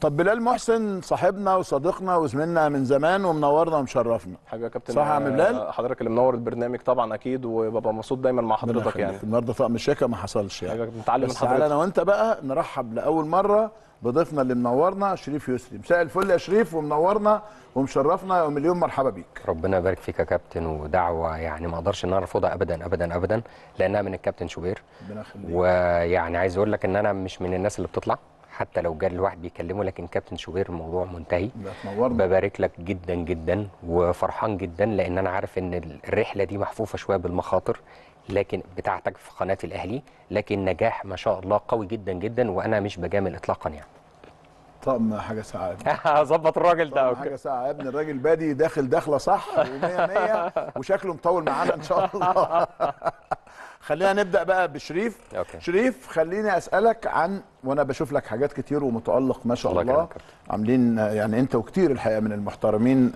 طب بلال محسن صاحبنا وصديقنا وزميلنا من زمان ومنورنا ومشرفنا. حاجه يا كابتن، صح يا عم بلال، حضرتك اللي منور البرنامج طبعا اكيد، وببقى مبسوط دايما مع حضرتك يعني. النهارده طقم الشيكه ما حصلش يعني، حاجه بنتعلم من حضرتك. انا وانت بقى نرحب لاول مره بضيفنا اللي منورنا شريف يسري. مساء الفل يا شريف، ومنورنا ومشرفنا ومليون مرحبا بيك. ربنا يبارك فيك يا كابتن، ودعوه يعني ما اقدرش ان انا ارفضها ابدا ابدا ابدا، لانها من الكابتن شوبير. ربنا يخليك. ويعني عايز اقول لك ان انا مش من الناس اللي بتطلع حتى لو جال الواحد بيكلمه، لكن كابتن شوبير الموضوع منتهي. ببارك لك جدا جدا، وفرحان جدا لان انا عارف ان الرحله دي محفوفه شويه بالمخاطر، لكن بتاعتك في قناه الاهلي، لكن نجاح ما شاء الله قوي جدا جدا، وانا مش بجامل اطلاقا يعني. طقم حاجه ساعه هظبط الراجل ده. حاجه ساعه يا ابني، الراجل بادي داخله صح و100 وشكله مطول معانا ان شاء الله. خلينا نبدا بقى بشريف. أوكي. شريف، خليني اسالك عن، وانا بشوف لك حاجات كتير ومتالق ما شاء الله، عاملين يعني انت وكتير الحقيقه من المحترمين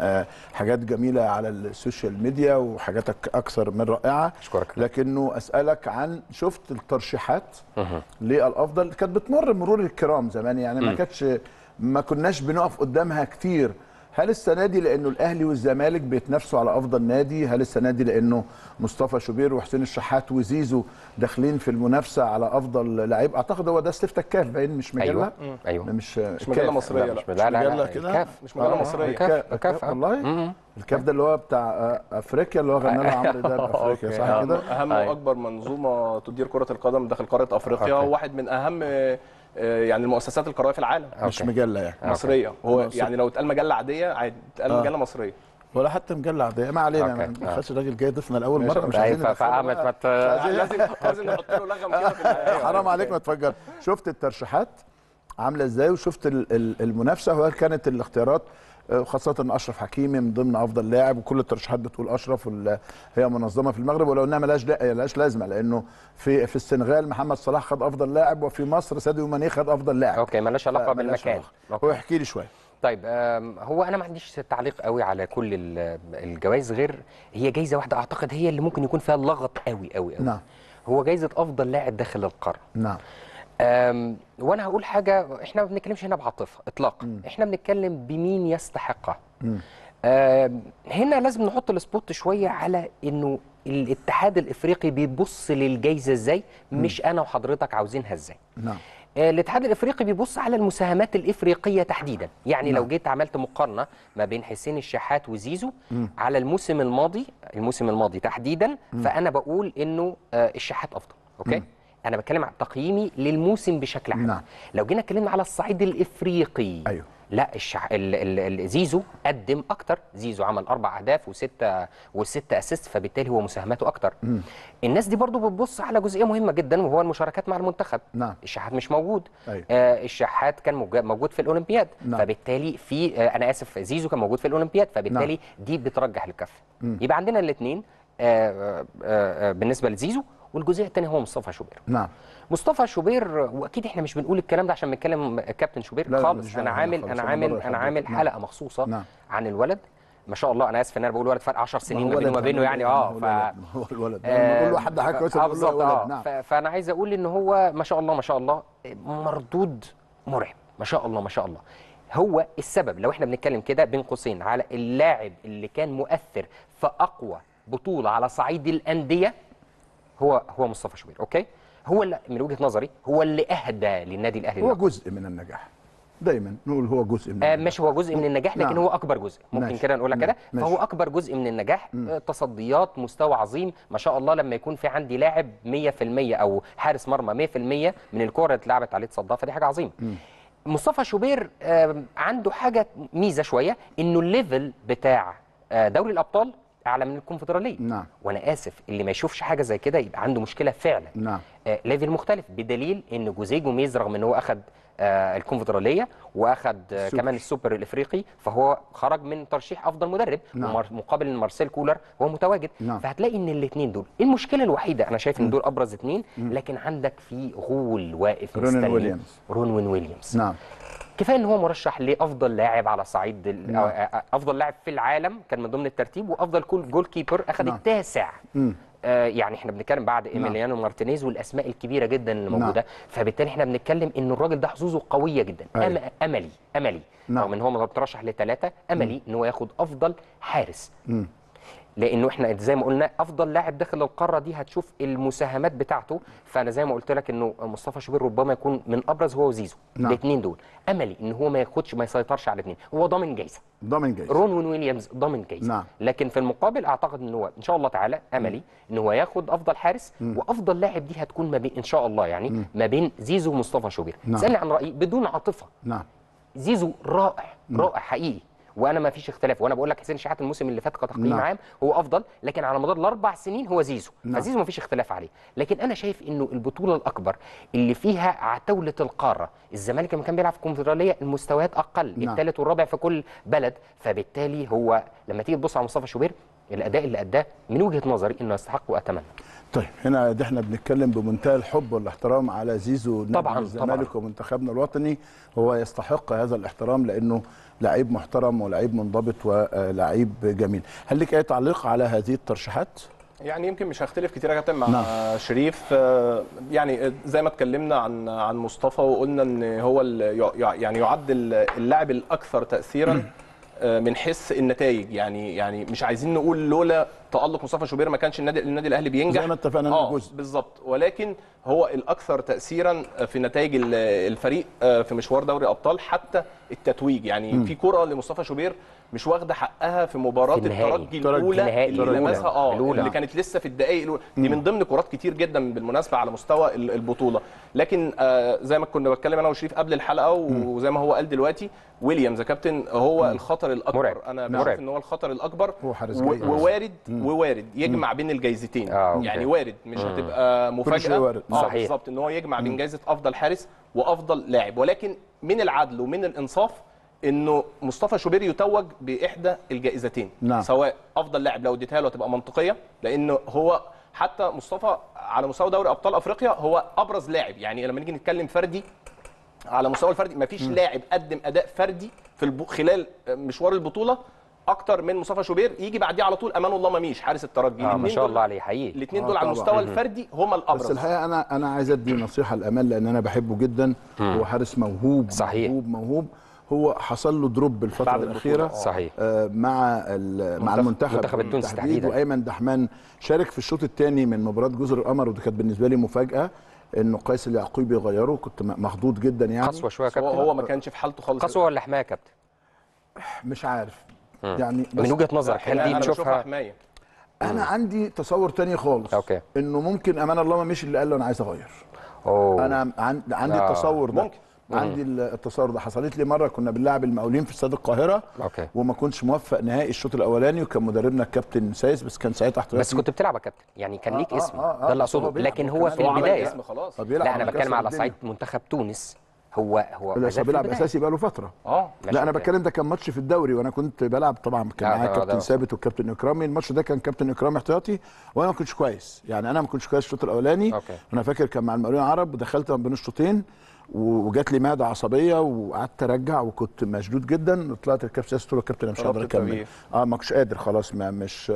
حاجات جميله على السوشيال ميديا، وحاجاتك اكثر من رائعه. اشكرك. لكنه اسالك عن، شفت الترشيحات للافضل كانت بتمر مرور الكرام زمان يعني، ما كناش بنقف قدامها كتير. هل السنه دي لانه الاهلي والزمالك بيتنافسوا على افضل نادي؟ هل السنه دي لانه مصطفى شوبير وحسين الشحات وزيزو داخلين في المنافسه على افضل لعيب؟ اعتقد هو ده استفتاء الكاف، باين مش مجله. ايوه مش مجله مصريه. لا مش مجله كده، مش مجله مصريه. الكاف والله، الكاف ده اللي هو بتاع افريقيا، اللي هو غنى لها عمرو دياب افريقيا، صح كده؟ اهم واكبر منظومه تدير كره القدم داخل قاره افريقيا، واحد من اهم يعني المؤسسات القرويه في العالم. مش مجله يعني مصريه، هو يعني لو اتقال مجله عاديه عادي، اتقال مجله مصريه ولا حتى مجله عاديه. ما علينا، ما نخليش الراجل جاي ضيفنا لاول مره، مش عايزين لازم نحط له لغم كده في حرام عليك ما تفجر. شفت الترشيحات عامله ازاي، وشفت المنافسه، وهل كانت الاختيارات خاصه ان اشرف حكيمي من ضمن افضل لاعب، وكل الترشيحات بتقول اشرف، هي منظمه في المغرب، ولو انها ملهاش لازمه، لانه في السنغال محمد صلاح خد افضل لاعب، وفي مصر ساديو ماني خد افضل لاعب. اوكي، ملهاش علاقه بالمكان. هو احكي لي شويه. طيب هو انا ما عنديش تعليق قوي على كل الجوائز، غير هي جايزه واحده اعتقد هي اللي ممكن يكون فيها لغط قوي قوي قوي. نعم. هو جايزه افضل لاعب داخل القاره. نعم. وانا هقول حاجه، احنا ما بنتكلمش هنا بعاطفه اطلاقا، احنا بنتكلم بمين يستحقها. هنا لازم نحط السبوت شويه على انه الاتحاد الافريقي بيبص للجائزه ازاي، مش انا وحضرتك عاوزينها ازاي. نعم. الاتحاد الافريقي بيبص على المساهمات الافريقيه تحديدا، يعني لو جيت عملت مقارنه ما بين حسين الشحات وزيزو على الموسم الماضي تحديدا، فانا بقول انه الشحات افضل. اوكي. أنا بتكلم عن تقييمي للموسم بشكل عام. نعم. لو جينا اتكلمنا على الصعيد الإفريقي، أيوه. لا زيزو قدم أكتر، زيزو عمل 4 أهداف وستة أسيست، فبالتالي هو مساهماته أكتر. الناس دي برضو بتبص على جزئية مهمة جدا، وهو المشاركات مع المنتخب. نعم. الشحات مش موجود. أيوه. الشحات كان موجود في الأولمبياد. نعم. فبالتالي زيزو كان موجود في الأولمبياد، فبالتالي نعم. دي بترجح الكف. يبقى عندنا الاثنين بالنسبة لزيزو، والجزئيه الثانيه هو مصطفى شوبير. نعم. مصطفى شوبير، واكيد احنا مش بنقول الكلام ده عشان بنتكلم كابتن شوبير خالص، انا عامل حلقه مخصوصه. نعم. عن الولد ما شاء الله. انا اسف ان انا بقول ولد، فرق 10 سنين ما بينه وما بينه يعني. هو الولد بنقول له حد حاجه كويسه، بنقول له ولد. نعم. فانا عايز اقول ان هو ما شاء الله مردود مرعب، ما شاء الله هو السبب، لو احنا بنتكلم كده بين قوسين، على اللاعب اللي كان مؤثر في اقوى بطوله على صعيد الانديه، هو مصطفى شوبير. اوكي. هو اللي من وجهه نظري هو اللي اهدى للنادي الاهلي. هو جزء من النجاح، دايما نقول هو جزء من النجاح. مش هو جزء من النجاح، لكن نعم. هو اكبر جزء، ممكن كده نقولها كده، فهو اكبر جزء من النجاح. تصديات، مستوى عظيم ما شاء الله. لما يكون في عندي لاعب 100% او حارس مرمى 100% من الكره اللي اتلعبت عليه تصدها، فدي حاجه عظيمه. مصطفى شوبير عنده حاجه ميزه شويه، انه الليفل بتاع دوري الابطال اعلى من الكونفدراليه. نعم. وانا اسف، اللي ما يشوفش حاجه زي كده يبقى عنده مشكله فعلا. نعم. ليفل مختلف، بدليل ان جوزيه جوميز رغم ان هو اخذ الكونفدراليه واخذ كمان السوبر الافريقي، فهو خرج من ترشيح افضل مدرب. نعم. مقابل مارسيل كولر هو متواجد. نعم. فهتلاقي ان الاثنين دول، المشكله الوحيده انا شايف ان دول ابرز اثنين، لكن عندك في غول واقف مستني، رون ويليامز. نعم. كفايه ان هو مرشح لافضل لاعب على صعيد افضل لاعب في العالم، كان من ضمن الترتيب، وافضل جول كيبر اخذ التاسع. يعني احنا بنتكلم بعد ايميليانو مارتينيز والاسماء الكبيره جدا اللي موجوده، فبالتالي احنا بنتكلم ان الراجل ده حظوظه قويه جدا. املي رغم ان هو مترشح لثلاثه، املي ان هو ياخد افضل حارس، لانه احنا زي ما قلنا افضل لاعب داخل القاره دي هتشوف المساهمات بتاعته. فانا زي ما قلت لك انه مصطفى شوبير ربما يكون من ابرز هو وزيزو، الاثنين دول. املي ان هو ما ياخدش، ما يسيطرش على الاثنين، هو ضامن جايزه، رون ويليامز ضامن جايزه. لكن في المقابل اعتقد ان هو ان شاء الله تعالى املي ان هو ياخد افضل حارس وافضل لاعب. دي هتكون ما بين ان شاء الله يعني ما بين زيزو ومصطفى شوبير. اسالني عن رايي بدون عاطفه، زيزو رائع رائع حقيقي، وانا ما فيش اختلاف، وانا بقول لك حسين الشحات الموسم اللي فات كتقييم عام هو افضل، لكن على مدار الاربع سنين هو زيزو، فزيزو ما فيش اختلاف عليه. لكن انا شايف انه البطوله الاكبر اللي فيها عتاوله القاره، الزمالك لما كان بيلعب في الكونفدراليه المستويات اقل، الثالث والرابع في كل بلد، فبالتالي هو لما تيجي تبص على مصطفى شوبير الاداء اللي اداه من وجهه نظري انه يستحق واتمنى. طيب هنا احنا بنتكلم بمنتهى الحب والاحترام على زيزو نادي الزمالك ومنتخبنا الوطني، هو يستحق هذا الاحترام لانه لعيب محترم ولعيب منضبط ولعيب جميل. هل لك اي تعليق على هذه الترشيحات؟ يعني يمكن مش هختلف كتير يا كابتن مع شريف. يعني زي ما اتكلمنا عن مصطفى وقلنا ان هو يعني يعد اللاعب الاكثر تاثيرا من حيث النتائج. يعني مش عايزين نقول لولا تألق مصطفى شوبير ما كانش النادي الاهلي بينجح زي ما اتفقنا بالظبط، ولكن هو الاكثر تاثيرا في نتائج الفريق في مشوار دوري ابطال، حتى التتويج. يعني في كره لمصطفى شوبير مش واخده حقها في مباراه الترجي الاولى اللي لمسها اللي كانت لسه في الدقائق الاولى دي، من ضمن كرات كتير جدا بالمناسبه على مستوى البطوله. لكن زي ما كنا بتكلم انا وشريف قبل الحلقه، وزي ما هو قال دلوقتي، ويليامز يا كابتن هو الخطر الاكبر. انا بشوف ان هو الخطر الاكبر، ووارد يجمع بين الجايزتين. يعني وارد مش هتبقى مفاجاه بالظبط ان هو يجمع بين جايزه افضل حارس وافضل لاعب، ولكن من العدل ومن الانصاف انه مصطفى شوبير يتوج باحدى الجائزتين. سواء افضل لاعب لو اديتها له هتبقى منطقيه، لانه هو حتى مصطفى على مستوى دوري ابطال افريقيا هو ابرز لاعب. يعني لما نيجي نتكلم فردي على مستوى الفردي، مفيش لاعب قدم اداء فردي في خلال مشوار البطوله اكتر من مصطفى شوبير. يجي بعديه على طول امان الله مميش حارس الترجي، ما شاء الله عليه حقيقي. الاثنين دول على المستوى الفردي هما الابرز. بس الحقيقه انا عايز ادي نصيحه لامان، لان انا بحبه جدا. هو حارس موهوب صحيح. موهوب هو حصل له دروب الفتره الاخيره صحيح. مع المنتخب التونسي تحديدا، وايمن دحمان شارك في الشوط الثاني من مباراه جزر القمر، ودي كانت بالنسبه لي مفاجاه انه قيس اليعقوبي غيره. كنت مخضوض جدا يعني، قسوه شويه كابتن. هو ما كانش في حالته خالص. قسوه ولا حمايه يا كابتن؟ مش عارف يعني، من وجهه نظرك هل دي بتشوفها حمايه؟ انا عندي تصور تاني خالص. انه ممكن امان الله مش اللي قال له انا عايز اغير. انا عندي التصور ده، عندي التصور ده. حصلت لي مره كنا بنلعب المقاولين في استاد القاهره وما كنتش موفق نهائي الشوط الاولاني، وكان مدربنا الكابتن سايس، بس كان ساعتها احتراف. بس كنت بتلعب يا كابتن، يعني كان ليك اسم، ده اللي اقصده. لكن هو في البدايه لا، انا بتكلم على صعيد منتخب تونس. هو بيلعب اساسي بقى له فتره. لا انا بتكلم ده كان ماتش في الدوري، وانا كنت بلعب طبعا، كان معايا كابتن ثابت والكابتن اكرامي. الماتش ده كان كابتن اكرامي احتياطي، وانا ما كنتش كويس. يعني انا ما كنتش كويس الشوط الاولاني. انا فاكر كان مع المقاولين العرب، ودخلت بين الشوطين وجات لي معده عصبيه، وقعدت ارجع وكنت مشدود جدا. طلعت الكابتن سياسي قلت له كابتن انا مش قادر اكمل. ما كنتش قادر خلاص، ما مش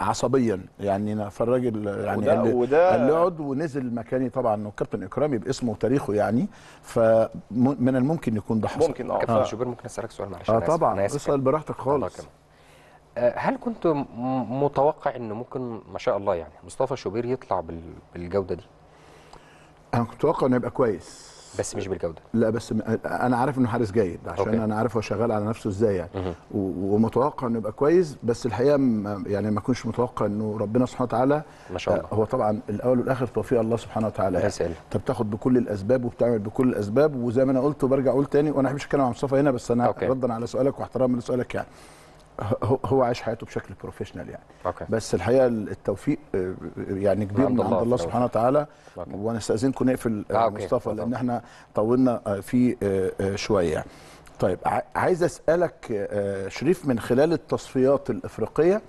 عصبيا يعني. فالراجل يعني قال لي اقعد، ونزل مكاني طبعا والكابتن اكرامي باسمه وتاريخه يعني. فمن الممكن يكون ده حصل. ممكن كابتن شوبير ممكن اسالك سؤال معلش؟ طبعا اسال براحتك خالص. هل كنت متوقع انه ممكن ما شاء الله يعني مصطفى شوبير يطلع بالجوده دي؟ انا كنت متوقع انه يبقى كويس، بس مش بالجوده. لا بس انا عارف انه حارس جيد، عشان انا عارف هو شغال على نفسه ازاي يعني. ومتوقع انه يبقى كويس، بس الحقيقه يعني ما كنتش متوقع انه ربنا سبحانه وتعالى ما شاء الله. هو طبعا الاول والاخر توفيق الله سبحانه وتعالى يعني. انت بتاخد بكل الاسباب وبتعمل بكل الاسباب، وزي ما انا قلت وبرجع اقول تاني، وانا ما بحبش اتكلم عن مصطفى هنا، بس انا ردا على سؤالك واحتراما لسؤالك يعني، هو عاش حياته بشكل بروفيشنال يعني. بس الحقيقه التوفيق يعني كبير من عند الله سبحانه وتعالى. وانا استاذنكم نقفل مصطفى، لان احنا طولنا فيه شويه. طيب عايز اسالك شريف، من خلال التصفيات الافريقيه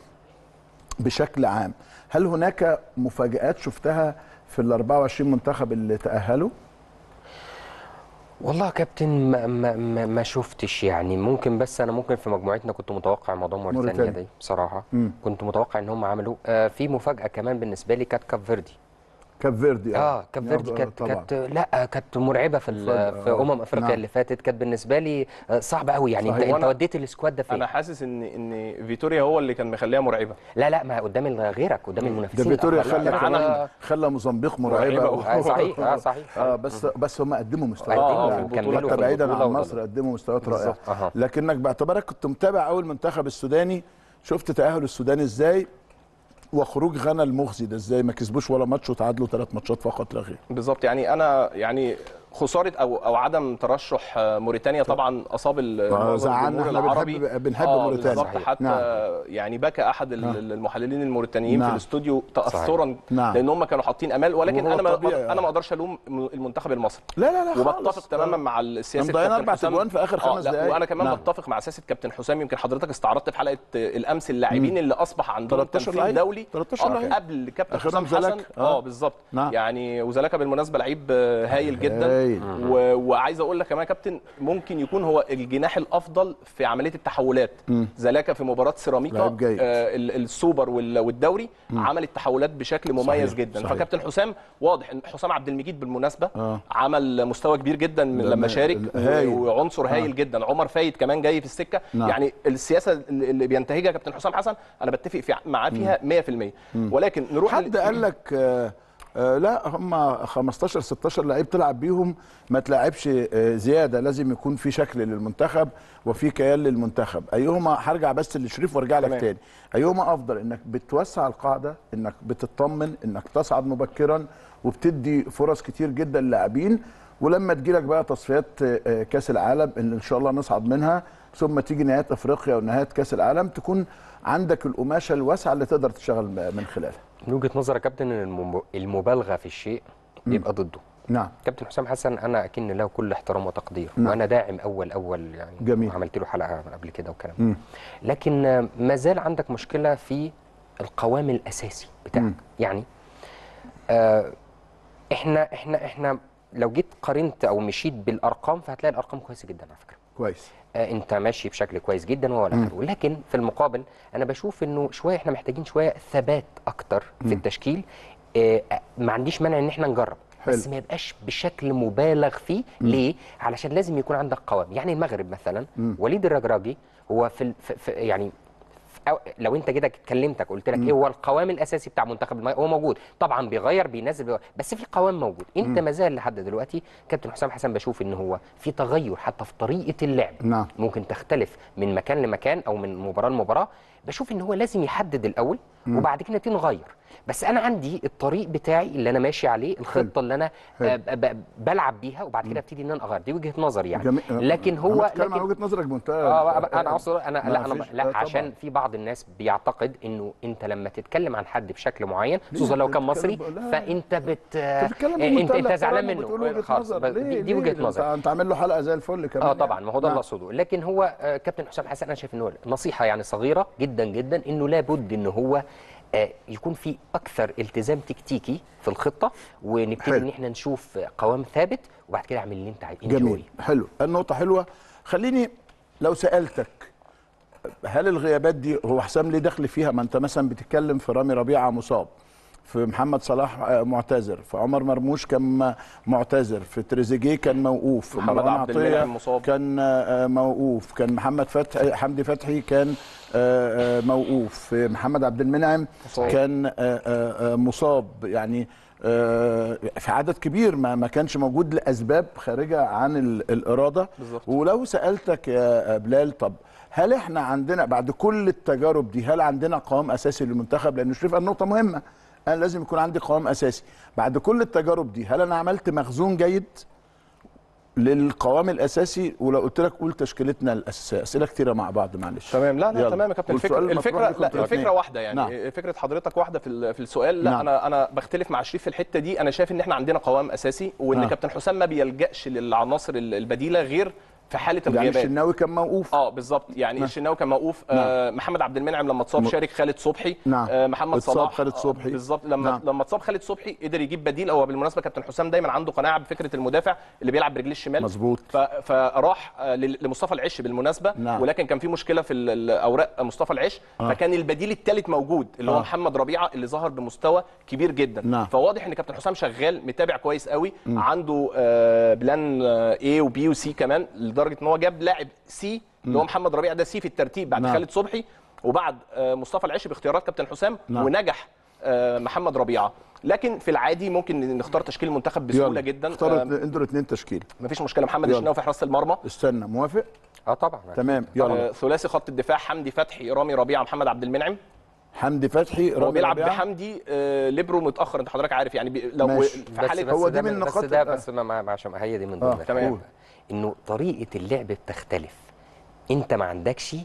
بشكل عام، هل هناك مفاجآت شفتها في ال 24 منتخب اللي تأهلوا؟ والله يا كابتن ما شفتش يعني. ممكن بس انا ممكن في مجموعتنا كنت متوقع موضوع موريتانيا دي بصراحه. كنت متوقع ان هم عملوا في مفاجاه كمان بالنسبه لي، كانت كاب فيردي. كاب فيردي كانت لا كانت مرعبه في افريقيا اللي فاتت، كانت بالنسبه لي صعبه قوي يعني. انت وديت السكواد ده فين؟ انا حاسس ان فيتوريا هو اللي كان مخليها مرعبه. لا ما قدام غيرك، قدام المنافسين ده فيتوريا خلى موزمبيق مرعبه. صحيح صحيح. بس هم قدموا مستويات حتى بعيدا عن مصر، قدموا مستويات رائعه. لكنك باعتبارك كنت متابع اول منتخب السوداني، شفت تاهل السودان ازاي وخروج غانا المخزي ده ازاي، ما كسبوش ولا ماتش وتعادلوا 3 ماتشات فقط لا غير. بالظبط يعني. انا يعني خساره او عدم ترشح موريتانيا طبعا اصاب الجمهور العربي. بنحب موريتانيا حتى. يعني بكى احد المحللين الموريتانيين في الاستوديو تاثرا لان هم كانوا حاطين امال. ولكن انا ما اقدرش الوم المنتخب المصري. لا وبتفق تماما مع السياسه. كابتن 4 أجوان في اخر 5 دقائق. وانا كمان بتفق مع سياسه كابتن حسام. يمكن حضرتك استعرضت في حلقه الامس اللاعبين اللي اصبح عندهم تمثيل دولي قبل كابتن حسام حسن. بالظبط يعني. وزلكه بالمناسبه لعيب هايل جدا. وعايز اقول لك كمان يا كابتن ممكن يكون هو الجناح الافضل في عمليه التحولات. زلاكا في مباراه سيراميكا السوبر والدوري عمل التحولات بشكل مميز جدا. فكابتن حسام واضح ان حسام عبد المجيد بالمناسبه عمل مستوى كبير جدا لما شارك، وعنصر هايل جدا. عمر فايد كمان جاي في السكه. يعني السياسه اللي بينتهجها كابتن حسام حسن انا بتفق معاه فيها 100%. ولكن نروح حد قال لك لا هم 15 16 لعيب تلعب بيهم ما تلعبش زياده، لازم يكون في شكل للمنتخب وفي كيان للمنتخب. ايهما هرجع بس لشريف وارجع لك تاني. ايهما افضل؟ انك بتوسع القاعده، انك بتطمن، انك تصعد مبكرا وبتدي فرص كتير جدا للاعبين، ولما تجيلك بقى تصفيات كاس العالم ان شاء الله نصعد منها، ثم تيجي نهايات افريقيا ونهايات كاس العالم تكون عندك القماشه الواسعه اللي تقدر تشتغل من خلالها. من وجهه نظري يا كابتن ان المبالغه في الشيء بيبقى ضده. كابتن حسام حسن انا اكن له كل احترام وتقدير. وانا داعم اول يعني. جميل. عملت له حلقه قبل كده وكلام. لكن ما زال عندك مشكله في القوام الاساسي بتاعك. يعني احنا لو جيت قارنت او مشيت بالارقام فهتلاقي الارقام كويسه جدا على فكره. كويس. انت ماشي بشكل كويس جدا ولا حلو. لكن في المقابل انا بشوف انه شويه احنا محتاجين شويه ثبات اكتر في التشكيل. ما عنديش مانع ان احنا نجرب. حلو. بس ما يبقاش بشكل مبالغ فيه. ليه؟ علشان لازم يكون عندك قوام. يعني المغرب مثلا وليد الرجراجي هو في يعني لو انت كده اتكلمتك قلت لك ايه هو القوام الاساسي بتاع منتخب المغرب، هو موجود طبعا بيغير بينزل بس في قوام موجود. انت ما زال لحد دلوقتي كابتن حسام حسن بشوف ان هو في تغير حتى في طريقه اللعب. ممكن تختلف من مكان لمكان او من مباراه لمباراه. بشوف ان هو لازم يحدد الاول وبعد كده نغير. بس انا عندي الطريق بتاعي اللي انا ماشي عليه، الخطه اللي انا بلعب بيها وبعد كده ابتدي ان انا اغير. دي وجهه نظري يعني. لكن هو بتكلم عن وجهه نظرك منتهى. انا اقصد لا عشان في بعض الناس بيعتقد انه انت لما تتكلم عن حد بشكل معين خصوصا لو كان مصري فانت انت زعلان منه. خلاص دي وجهه نظر. انت عامل له حلقه زي الفل كمان. طبعا ما هو ده اللي اقصده. لكن هو كابتن حسام حسن انا شايف ان هو نصيحه يعني صغيره جدا جدا انه لابد ان هو يكون في اكثر التزام تكتيكي في الخطه، ونبتدي ان احنا نشوف قوام ثابت وبعد كده اعمل اللي انت عايزه. جميل. حلو. النقطه حلوه. خليني لو سالتك هل الغيابات دي هو حسام ليه دخل فيها؟ ما انت مثلا بتتكلم في رامي ربيعه مصاب، في محمد صلاح معتذر، في عمر مرموش كان معتذر، في تريزيجيه كان موقوف، في مروان عطيه كان موقوف، كان محمد فتحي حمدي فتحي كان موقوف، في محمد عبد المنعم كان مصاب. يعني في عدد كبير ما كانش موجود لأسباب خارجة عن الإرادة. بالزبط. ولو سألتك يا بلال طب هل احنا عندنا بعد كل التجارب دي هل عندنا قوام أساسي للمنتخب؟ لأن شريف النقطة مهمة. أنا لازم يكون عندي قوام أساسي. بعد كل التجارب دي هل أنا عملت مخزون جيد للقوام الاساسي؟ ولو قلت لك قول تشكيلتنا الاساسيه. اسئله كتيره مع بعض معلش. تمام. لا تمام يا كابتن. الفكره واحده يعني. فكره حضرتك واحده في السؤال. لا انا بختلف مع شريف في الحته دي. انا شايف ان احنا عندنا قوام اساسي، وان كابتن حسام ما بيلجاش للعناصر البديله غير في حاله الغيابات. يعني الشناوي كان موقوف. بالظبط، يعني الشناوي كان موقوف. محمد عبد المنعم لما اتصاب شارك خالد صبحي. محمد صلاح خالد صبحي. بالظبط، لما اتصاب خالد صبحي قدر يجيب بديل. او بالمناسبه كابتن حسام دايما عنده قناعه بفكره المدافع اللي بيلعب برجليه الشمال. مظبوط. فراح لمصطفى العش بالمناسبه. ولكن كان في مشكله في الاوراق مصطفى العش. فكان البديل الثالث موجود اللي هو محمد ربيعه اللي ظهر بمستوى كبير جدا. فواضح ان كابتن حسام شغال متابع كويس قوي، عنده بلان اي وبي وسي كمان، لدرجه ان هو جاب لاعب سي اللي هو محمد ربيعه ده سي في الترتيب بعد خالد صبحي وبعد مصطفى العش باختيارات كابتن حسام. ونجح محمد ربيعه. لكن في العادي ممكن نختار تشكيل منتخب بسهوله جدا. اختار انتوا الاثنين تشكيل مفيش مشكله. محمد الشناوي في حراسه المرمى. استنى، موافق؟ طبعا. تمام، يلا. ثلاثي خط الدفاع حمدي فتحي رامي ربيعه محمد عبد المنعم. حمدي فتحي هو بيلعب بحمدي ليبرو متاخر، انت حضرتك عارف يعني. لو ماشي. في حاله هو دي من النقاط بس ده بس عشان هي دي من ضمن تمام، انه طريقه اللعب بتختلف. انت ما عندكش،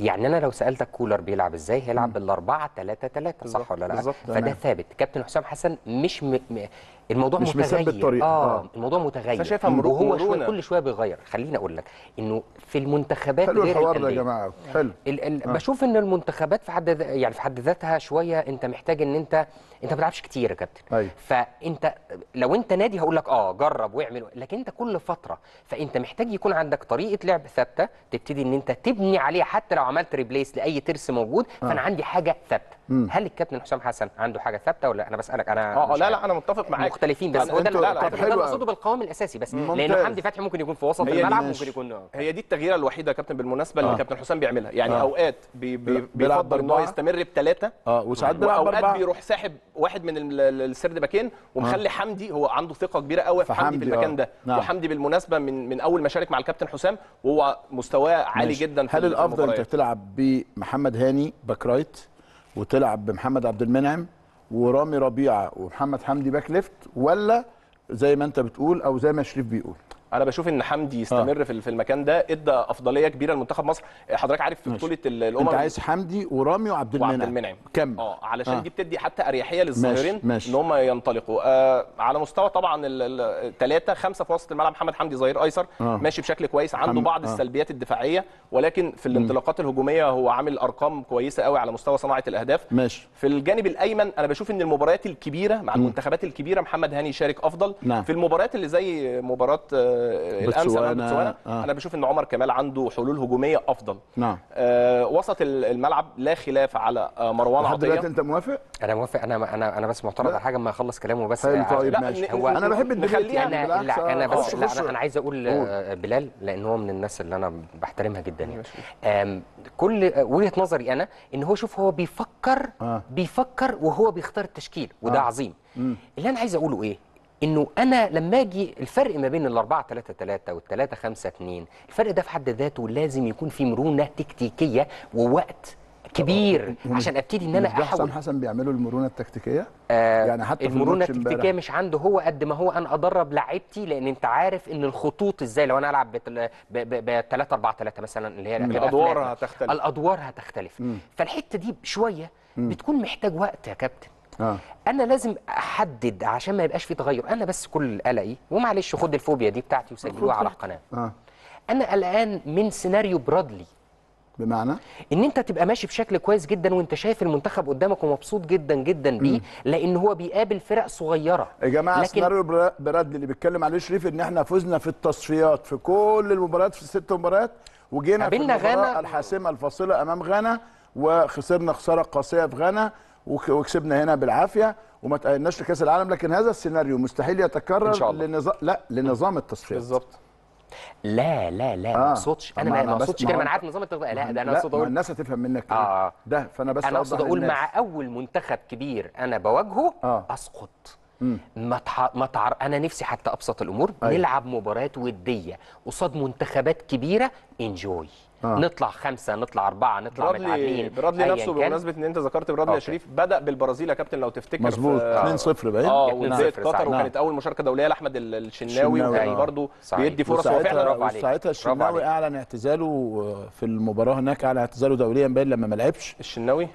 يعني انا لو سالتك كولر بيلعب ازاي هيلعب بال4-3-3 صح ولا لا؟ بالزبط. فده ثابت. كابتن حسام حسن مش الموضوع مش مثبت الطريقه. الموضوع متغير، فشايفها وهو شوية كل شويه بيغير. خليني اقول لك انه في المنتخبات حلو الحوار ده يا جماعه. حلو. بشوف ان المنتخبات في حد يعني في حد ذاتها شويه انت محتاج ان انت ما بتلعبش كتير يا كابتن. فانت لو انت نادي هقول لك جرب واعمل، لكن انت كل فتره فانت محتاج يكون عندك طريقه لعب ثابته تبتدي ان انت تبني عليها. حتى لو عملت ريبليس لاي ترس موجود فانا عندي حاجه ثابته. هل الكابتن حسام حسن عنده حاجه ثابته ولا انا بسالك انا؟ لا انا متفق معاك. مختلفين بس هو ده اللي بقصده بالقوام الاساسي بس. لانه حمدي فتحي ممكن يكون في وسط الملعب، ممكن يكون هي دي التغييره الوحيده يا كابتن بالمناسبه اللي كابتن حسام بيعملها. يعني اوقات بيفضل ان هو يستمر بثلاثه وساعات بيروح ساحب واحد من السرد باكين ومخلي حمدي. هو عنده ثقه كبيره قوي في حمدي في المكان ده. وحمدي بالمناسبه من اول ما شارك مع الكابتن حسام وهو مستواه عالي جدا. هل الافضل انت تلعب بمحمد هاني باك رايت وتلعب بمحمد عبد المنعم ورامي ربيعه ومحمد حمدي باك ليفت، ولا زي ما انت بتقول او زي ما شريف بيقول؟ انا بشوف ان حمدي يستمر في المكان ده. ادى افضليه كبيره لمنتخب مصر. حضرتك عارف في بطوله الامم انت عايز حمدي ورامي وعبد المنعم كم علشان دي بتدي حتى اريحيه للظاهرين ان هم ينطلقوا على مستوى طبعا الثلاثه. 5 في وسط الملعب محمد حمدي ظهير ايسر ماشي بشكل كويس. عنده بعض السلبيات الدفاعيه، ولكن في الانطلاقات الهجوميه هو عامل ارقام كويسه قوي على مستوى صناعه الاهداف. في الجانب الايمن انا بشوف ان المباريات الكبيره مع المنتخبات الكبيره محمد هاني شارك افضل. في المباريات اللي زي مباراه الامس انا بشوف ان عمر كمال عنده حلول هجوميه افضل. وسط الملعب لا خلاف على مروان عطيه. دلوقتي انت موافق؟ انا موافق. انا بس معترض على حاجه ما اخلص كلامه بس. طيب ماشي. هو انا بحب الدلوقتي يعني. انا بس انا عايز اقول بلال لان هو من الناس اللي انا بحترمها جدا يعني. كل وجهه نظري انا ان هو شوف هو بيفكر وهو بيختار التشكيل وده عظيم. اللي انا عايز اقوله ايه؟ انه انا لما اجي الفرق ما بين 4-3-3 وال3-5-2 الفرق ده في حد ذاته لازم يكون في مرونه تكتيكيه ووقت كبير عشان ابتدي ان انا احاول. حسن بيعملوا المرونه التكتيكيه يعني. حتى المرونه التكتيكيه مش عنده هو قد ما هو انا ادرب لاعيبتي. لان انت عارف ان الخطوط ازاي. لو انا العب ب 3-4-3 مثلا اللي هي الادوار هتختلف. فالحته دي شويه بتكون محتاج وقت يا كابتن. انا لازم احدد عشان ما يبقاش في تغير. انا بس كل قلقي ومعلش خد الفوبيا دي بتاعتي وسجلوها على القناه. انا قلقان من سيناريو برادلي. بمعنى ان انت تبقى ماشي بشكل كويس جدا وانت شايف المنتخب قدامك ومبسوط جدا جدا بيه لان هو بيقابل فرق صغيره يا جماعه. سيناريو برادلي اللي بيتكلم عليه شريف ان احنا فزنا في التصفيات في كل المباريات في 6 مباريات وجينا في المباراه الحاسمه الفاصله امام غانا وخسرنا خساره قاسيه في غانا وكسبنا هنا بالعافيه وما تأهلناش لكاس العالم. لكن هذا السيناريو مستحيل يتكرر إن شاء الله. لنظام التصفيات بالظبط. لا ما اقصدش انا ما اقصدش كده. انا عارف نظام التغذيه. لا ده انا اقصد اقول الناس هتفهم منك ده. فانا بس انا اقصد اقول مع اول منتخب كبير انا بواجهه اسقط. انا نفسي حتى ابسط الامور نلعب مباريات وديه قصاد منتخبات كبيره. انجوي نطلع 5 نطلع 4 نطلع متعادلين. برادلي نفسه بمناسبه ان انت ذكرت برادلي يا شريف بدا بالبرازيل يا كابتن لو تفتكر مظبوط 2-0 باين وبدايه قطر وكانت اول مشاركه دوليه لاحمد الشناوي وكان برضه بيدي فرص وساعتها الشناوي اعلن اعتزاله في المباراه هناك، اعلن اعتزاله دوليا باين لما ما لعبش الشناوي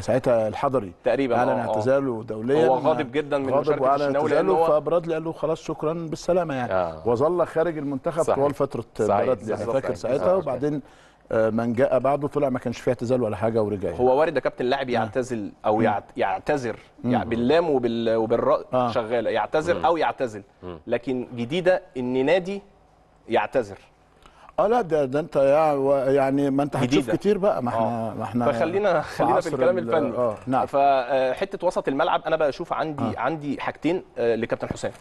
ساعتها الحضري تقريبا اعلن اعتزاله دوليا. هو غاضب جدا من مشاركه الشناوي لانه فبرادلي قال له خلاص شكرا بالسلامه يعني، وظل خارج المنتخب طوال فتره برادلي انا فاكر ساعتها. وبعدين من جاء بعده طلع ما كانش فيه اعتزال ولا حاجه ورجع. هو وارد يا كابتن لاعب يعتزل او يعتذر يعني باللام وبالراء شغاله يعتذر او يعتزل، لكن جديده ان نادي يعتذر. لا ده انت يعني ما انت هتشوف كتير بقى. ما احنا فخلينا في الكلام الفني. نعم. فحته وسط الملعب انا بشوف عندي حاجتين لكابتن حسام.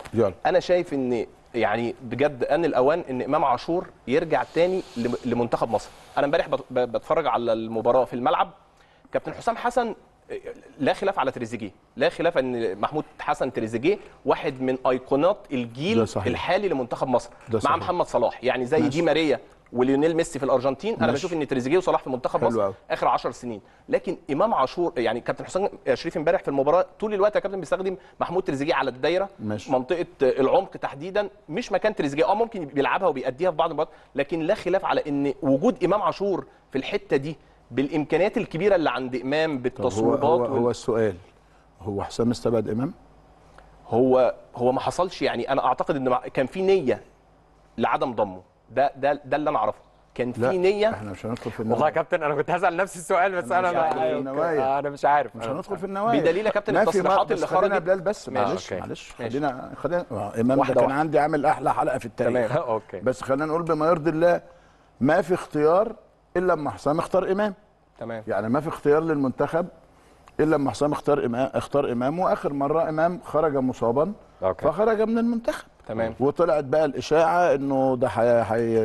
انا شايف ان يعني بجد ان الاوان ان امام عاشور يرجع تاني لمنتخب مصر. انا امبارح بتفرج على المباراه في الملعب، كابتن حسام حسن لا خلاف على تريزيجيه، لا خلاف ان محمود حسن تريزيجيه واحد من ايقونات الجيل الحالي لمنتخب مصر مع محمد صلاح، يعني زي دي ماريا وليونيل ميسي في الارجنتين. انا بشوف ان تريزيجيه وصلاح في منتخب مصر اخر 10 سنين، لكن امام عاشور يعني كابتن حسام شريف امبارح في المباراه طول الوقت يا كابتن بيستخدم محمود تريزيجيه على الدايره منطقه العمق تحديدا، مش مكان تريزيجيه ممكن بيلعبها وبيأديها في بعض المباريات، لكن لا خلاف على ان وجود امام عاشور في الحته دي بالامكانيات الكبيره اللي عند امام بالتصويبات. هو السؤال هو حسام استبعد امام؟ هو ما حصلش يعني. انا اعتقد ان كان في نيه لعدم ضمه، ده اللي انا اعرفه، كان في نيه. احنا مش هندخل في النوايا والله يا كابتن، انا كنت هسال نفس السؤال بس انا مش عارف، مش هندخل في النوايا بدليل يا كابتن التصريحات اللي خرجت. خلينا بلال بس معلش خلينا امام ده كان عندي عامل احلى حلقه في التاريخ. اوكي بس خلينا نقول بما يرضي الله ما في اختيار الا لما حسام اختار امام. تمام. يعني ما في اختيار للمنتخب الا لما حسام اختار امام، واخر مره امام خرج مصابا فخرج من المنتخب. تمام. وطلعت بقى الاشاعه انه ده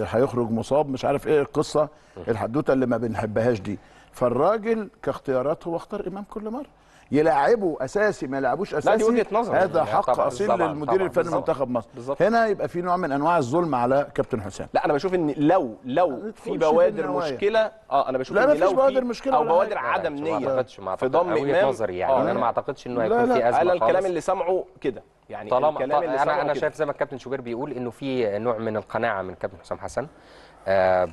هيخرج مصاب، مش عارف ايه القصه الحدوته اللي ما بنحبهاش دي. فالراجل كاختيارات هو اختار امام كل مره، يلعبوا اساسي ما يلعبوش اساسي. لا دي وجهه نظر، هذا حق اصيل للمدير الفني لمنتخب مصر. بالزبط. هنا يبقى في نوع من انواع الظلم على كابتن حسام. لا انا بشوف ان لو في بوادر مشكله انا بشوف ان لو بوادر مشكله او بوادر عدم نيه في ضم امام نظري يعني انا ما اعتقدش انه هيكون في ازمه. انا الكلام اللي سامعه كده يعني الكلام اللي انا شايف زي ما الكابتن شوبير بيقول انه في نوع من القناعه من كابتن حسام حسن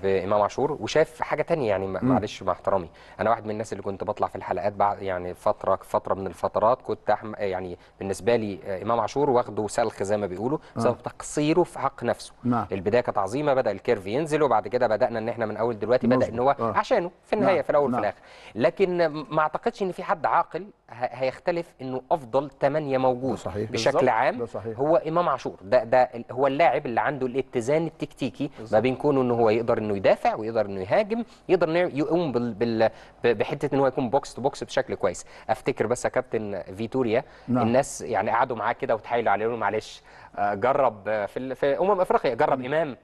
بامام عاشور، وشاف حاجه ثانيه يعني معلش مع احترامي انا واحد من الناس اللي كنت بطلع في الحلقات بعد يعني فتره من الفترات كنت يعني بالنسبه لي امام عاشور واخده سلخ زي ما بيقولوا بسبب تقصيره في حق نفسه. البدايه كانت عظيمه، بدا الكيرف ينزل وبعد كده بدانا ان احنا من اول دلوقتي بدا ان هو عشانه في النهايه في الاول في الاخر، لكن ما اعتقدش ان في حد عاقل هيختلف انه افضل 8 موجود بشكل عام هو امام عاشور. ده هو اللاعب اللي عنده الاتزان التكتيكي ما بين كونه انه هو يقدر انه يدافع ويقدر انه يهاجم، يقدر انه يقوم بحته ان هو يكون بوكس تو بوكس بشكل كويس. افتكر بس يا كابتن فيتوريا الناس يعني قعدوا معاه كده وتحايلوا عليه قالوا معلش جرب في افريقيا جرب امام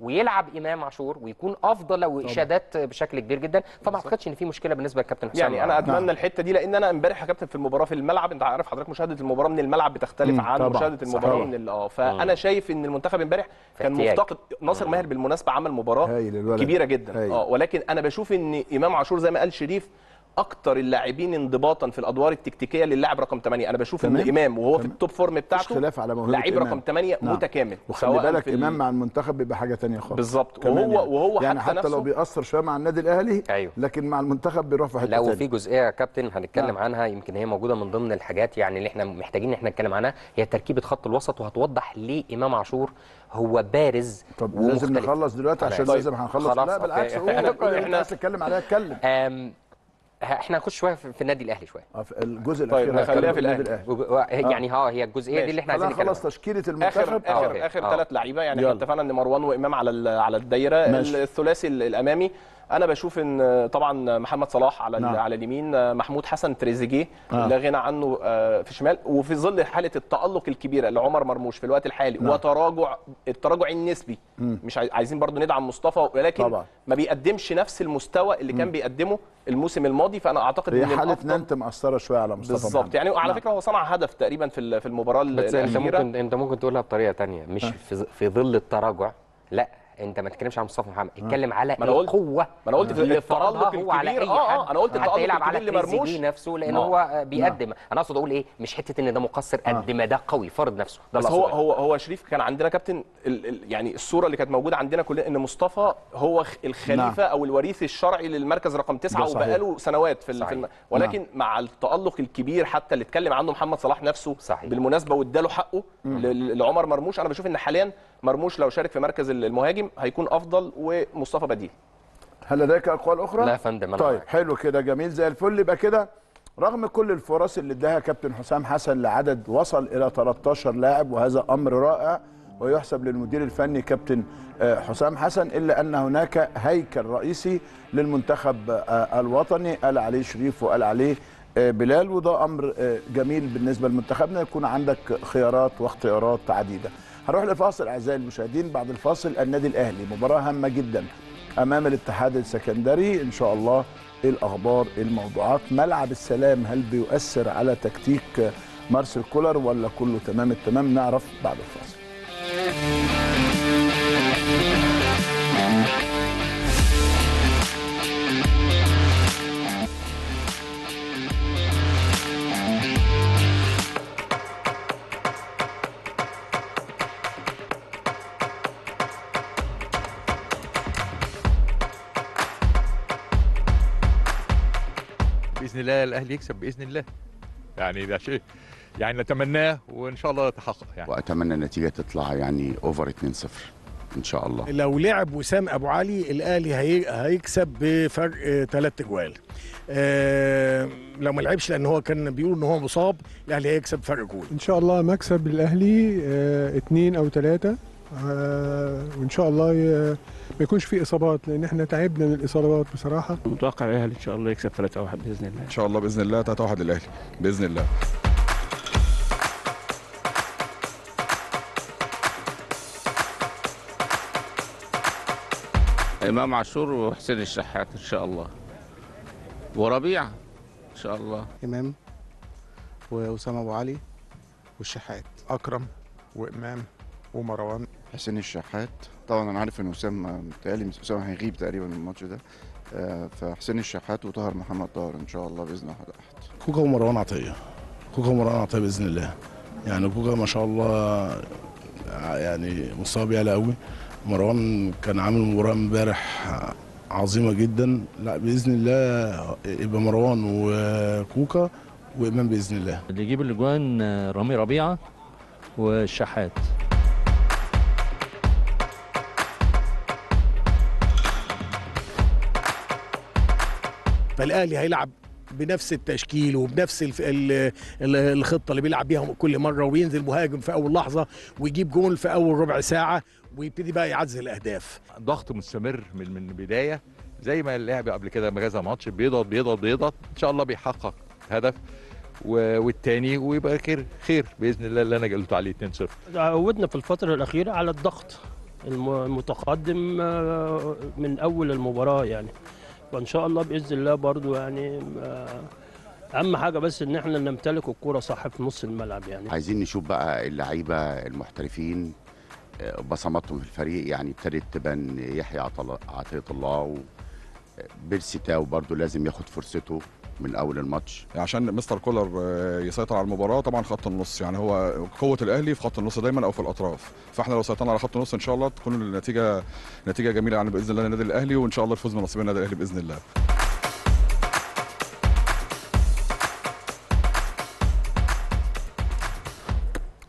ويلعب امام عاشور ويكون افضل واشادات بشكل كبير جدا. فما اعتقدش ان في مشكله بالنسبه للكابتن حسام يعني. انا اتمنى الحته دي لان انا امبارح يا كابتن في المباراه في الملعب، انت عارف حضرتك مشاهده المباراه من الملعب بتختلف عن مشاهده المباراه من فانا شايف ان المنتخب امبارح كان مفتقد. ناصر ماهر بالمناسبه عمل مباراه كبيره جدا ولكن انا بشوف ان امام عاشور زي ما قال شريف اكتر اللاعبين انضباطا في الادوار التكتيكيه للاعب رقم 8. انا بشوف ان امام وهو في التوب فورم بتاعته لاعب رقم 8 متكامل. وخلي بالك امام مع المنتخب بيبقى حاجه ثانيه خالص. بالظبط. وهو يعني حتى لو بيأثر شويه مع النادي الاهلي لكن مع المنتخب بيروح في حته ثانيه. لو في جزئيه يا كابتن هنتكلم عنها يمكن هي موجوده من ضمن الحاجات يعني اللي احنا محتاجين ان احنا نتكلم عنها، هي تركيبه خط الوسط وهتوضح ليه امام عشور هو بارز. طب لازم نخلص دلوقتي عشان لازم هنخلص. لا بالعكس احنا هنتكلم عليها اتكلم. احنا هنخش شويه في النادي الاهلي شويه الجزء الاخير. طيب خليها في الاهلي يعني هي الجزئيه دي اللي احنا عايزين نتكلم. خلاص تشكيله المنتخب اخر 3 لعيبه يعني احنا اتفقنا ان مروان وامام على الدايره. الثلاثي الامامي انا بشوف ان طبعا محمد صلاح على اليمين، محمود حسن تريزيجيه لا غنى عنه في الشمال، وفي ظل حاله التالق الكبيره لعمر مرموش في الوقت الحالي التراجع النسبي مش عايزين برضو ندعم مصطفى ولكن طبعا ما بيقدمش نفس المستوى اللي كان بيقدمه الموسم الماضي. فانا اعتقد ان حاله نانت مأثره شويه على مصطفى. بالظبط يعني على فكره هو صنع هدف تقريبا في المباراه الاخيره. انت ممكن تقولها بطريقه ثانيه مش في ظل التراجع، لا انت ما تتكلمش عن مصطفى محمد، اتكلم على القوه. ما انا قلت التالق الكبير، انا قلت التالق الكبير اللي مرموش نفسه، لان هو بيقدم. انا اقصد اقول ايه، مش حته ان ده مقصر قد ما ده قوي، فرض نفسه. ده بس هو شريف كان عندنا كابتن، يعني الصوره اللي كانت موجوده عندنا كلنا ان مصطفى هو الخليفه او الوريث الشرعي للمركز رقم 9 وبقاله سنوات في ولكن مع التالق الكبير حتى اللي اتكلم عنه محمد صلاح نفسه بالمناسبه واداله حقه لعمر مرموش. انا بشوف ان حاليا مرموش لو شارك في مركز المهاجم هيكون افضل ومصطفى بديل. هل لديك اقوال اخرى؟ لا يا فندم. طيب حلو كده، جميل زي الفل. يبقى كده رغم كل الفرص اللي اداها كابتن حسام حسن لعدد وصل الى 13 لاعب، وهذا امر رائع ويحسب للمدير الفني كابتن حسام حسن، الا ان هناك هيكل رئيسي للمنتخب الوطني قال عليه شريف وقال عليه بلال، وده امر جميل بالنسبه لمنتخبنا يكون عندك خيارات واختيارات عديده. هنروح لفاصل اعزائي المشاهدين، بعد الفاصل النادي الاهلي مباراه هامه جدا امام الاتحاد السكندري، ان شاء الله ايه الاخبار ايه الموضوعات. ملعب السلام هل بيؤثر على تكتيك مارسيل كولر ولا كله تمام التمام؟ نعرف بعد الفاصل. باذن الله الاهلي يكسب باذن الله، يعني ده شيء يعني نتمناه وان شاء الله يتحقق يعني. واتمنى النتيجه تطلع يعني اوفر 2-0 ان شاء الله. لو لعب وسام ابو علي الاهلي هيكسب بفرق 3 اجوال. لو ما لعبش لان هو كان بيقول ان هو مصاب، الاهلي هيكسب فرق جول ان شاء الله. مكسب الاهلي 2 أو 3 وان شاء الله ما يكونش في اصابات، لان احنا تعبنا من الاصابات بصراحه. متوقع الاهلي ان شاء الله يكسب 3-1 باذن الله. ان شاء الله باذن الله 3-1 الاهلي باذن الله. امام عاشور وحسين الشحات ان شاء الله، وربيع ان شاء الله. امام واسامه ابو علي والشحات، اكرم وامام ومروان، حسين الشحات. طبعا انا عارف ان وسام متهيألي اسامه هيغيب تقريبا من الماتش ده، فحسين الشحات وطاهر محمد طاهر ان شاء الله باذن الله. كوكا ومروان عطيه، كوكا ومروان عطيه باذن الله. يعني كوكا ما شاء الله يعني مصاب يالا قوي، مروان كان عامل مباراه امبارح عظيمه جدا. لا باذن الله يبقى مروان وكوكا وامام باذن الله. اللي يجيب الاجوان رامي ربيعه والشحات. فالاهلي هيلعب بنفس التشكيل وبنفس الخطه اللي بيلعب بيها كل مره، وبينزل مهاجم في اول لحظه ويجيب جول في اول ربع ساعه ويبتدي بقى يعزز الاهداف. ضغط مستمر من البدايه زي ما لعب قبل كده كذا ماتش، بيضغط ان شاء الله بيحقق هدف والتاني ويبقى خير باذن الله. اللي انا قلت عليه 2-0. عودنا في الفتره الاخيره على الضغط المتقدم من اول المباراه يعني، فان شاء الله باذن الله برضو يعني اهم حاجه بس ان احنا نمتلك الكوره صح في نص الملعب يعني. عايزين نشوف بقى اللعيبه المحترفين بصماتهم في الفريق، يعني ابتدت تبان يحيى عطيه الله وبيرسيتاو برضو لازم ياخد فرصته من اول الماتش عشان مستر كولر يسيطر على المباراه. طبعا خط النص يعني هو قوه الاهلي في خط النص دايما او في الاطراف، فاحنا لو سيطرنا على خط النص ان شاء الله تكون النتيجه جميله يعني باذن الله للنادي الاهلي، وان شاء الله الفوز من نصيب النادي الاهلي باذن الله.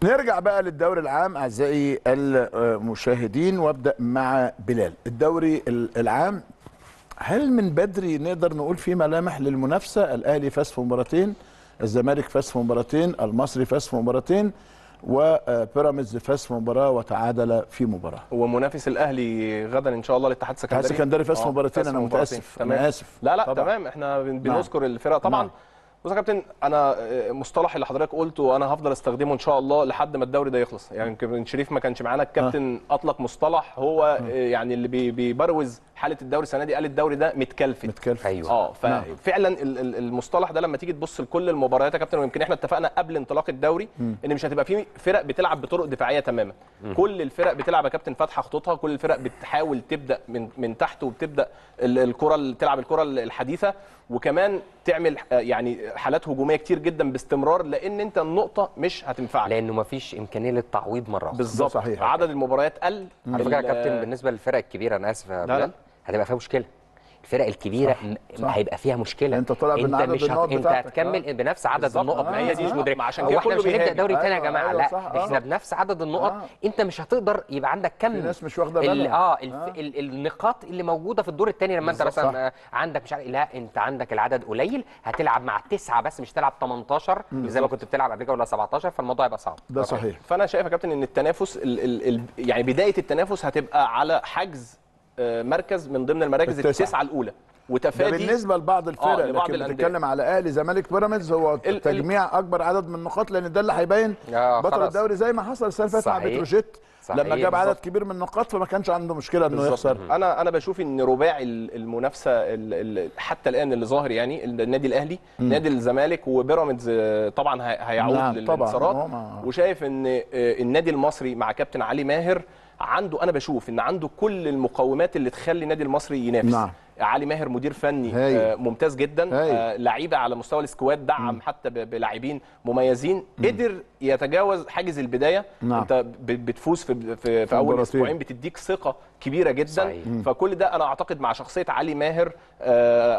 نرجع بقى للدوري العام اعزائي المشاهدين، وابدا مع بلال. الدوري العام هل من بدري نقدر نقول في ملامح للمنافسه؟ الاهلي فاز في مباراتين، الزمالك فاز في مباراتين، المصري فاز في مباراتين، وبيراميدز فاز في مباراه وتعادل في مباراه. هو منافس الاهلي غدا ان شاء الله الاتحاد السكندري. الاتحاد السكندري فاز في مباراتين، انا متاسف انا اسف. لا طبعًا. تمام احنا بنذكر الفرق طبعا. بص يا كابتن، انا المصطلح اللي حضرتك قلته انا هفضل استخدمه ان شاء الله لحد ما الدوري ده يخلص. يعني كابتن شريف ما كانش معانا، الكابتن اطلق مصطلح هو يعني اللي بيبروز حاله الدوري السنه دي قال الدوري ده متكلفت. ايوه ففعلا المصطلح ده لما تيجي تبص لكل المباريات يا كابتن، ويمكن احنا اتفقنا قبل انطلاق الدوري ان مش هتبقى في فرق بتلعب بطرق دفاعيه تماما. كل الفرق بتلعب يا كابتن فاتحه خطوطها، كل الفرق بتحاول تبدا من تحت وبتبدا الكره تلعب الكره الحديثه، وكمان تعمل يعني حالات هجوميه كتير جدا باستمرار، لان انت النقطه مش هتنفعك لانه مفيش امكانيه للتعويض مره واحده. بالظبط، عدد المباريات قل. على فكره يا كابتن بالنسبه للفرق الكبيره، انا اسف يا بلال، هتبقى فيها مشكله. الفرق الكبيره صح. هيبقى فيها مشكله. انت طالع بالعدد النقط انت هتكمل بنفس عدد النقط. ما هي دي مش مدركه، عشان كده احنا مش هنبدا دوري تاني يا جماعه. لا احنا بنفس عدد النقط، انت مش هتقدر يبقى عندك كم. الناس مش واخده بالها النقاط اللي موجوده في الدور الثاني. لما انت مثلا عندك مش لا انت عندك العدد قليل، هتلعب مع 9 بس، مش تلعب 18 زي ما كنت بتلعب قبل كده ولا 17، فالموضوع هيبقى صعب. ده صحيح. فانا شايف يا كابتن ان التنافس يعني بدايه التنافس هتبقى على حجز مركز من ضمن المراكز التسعة الأولى، وتفادي بالنسبه لبعض الفرق. لكن بنتكلم على اهلي زمالك بيراميدز، هو تجميع اكبر عدد من النقاط، لان ده اللي هيبين بطل الدوري، زي ما حصل السنه اللي فاتت مع بتروجيت لما جاب عدد كبير من النقاط فما كانش عنده مشكله انه يخسر. انا بشوف ان رباعي المنافسه حتى الان اللي ظاهر، يعني النادي الاهلي، نادي الزمالك، وبيراميدز طبعا هيعود للانتصارات. وشايف ان النادي المصري مع كابتن علي ماهر عنده، انا بشوف ان عنده كل المقومات اللي تخلي النادي المصري ينافس. علي ماهر مدير فني ممتاز جدا، لعيبه على مستوى السكواد، دعم حتى بلاعبين مميزين، قدر يتجاوز حاجز البدايه. انت بتفوز في اول اسبوعين، بتديك ثقه كبيره جدا. فكل ده انا اعتقد مع شخصيه علي ماهر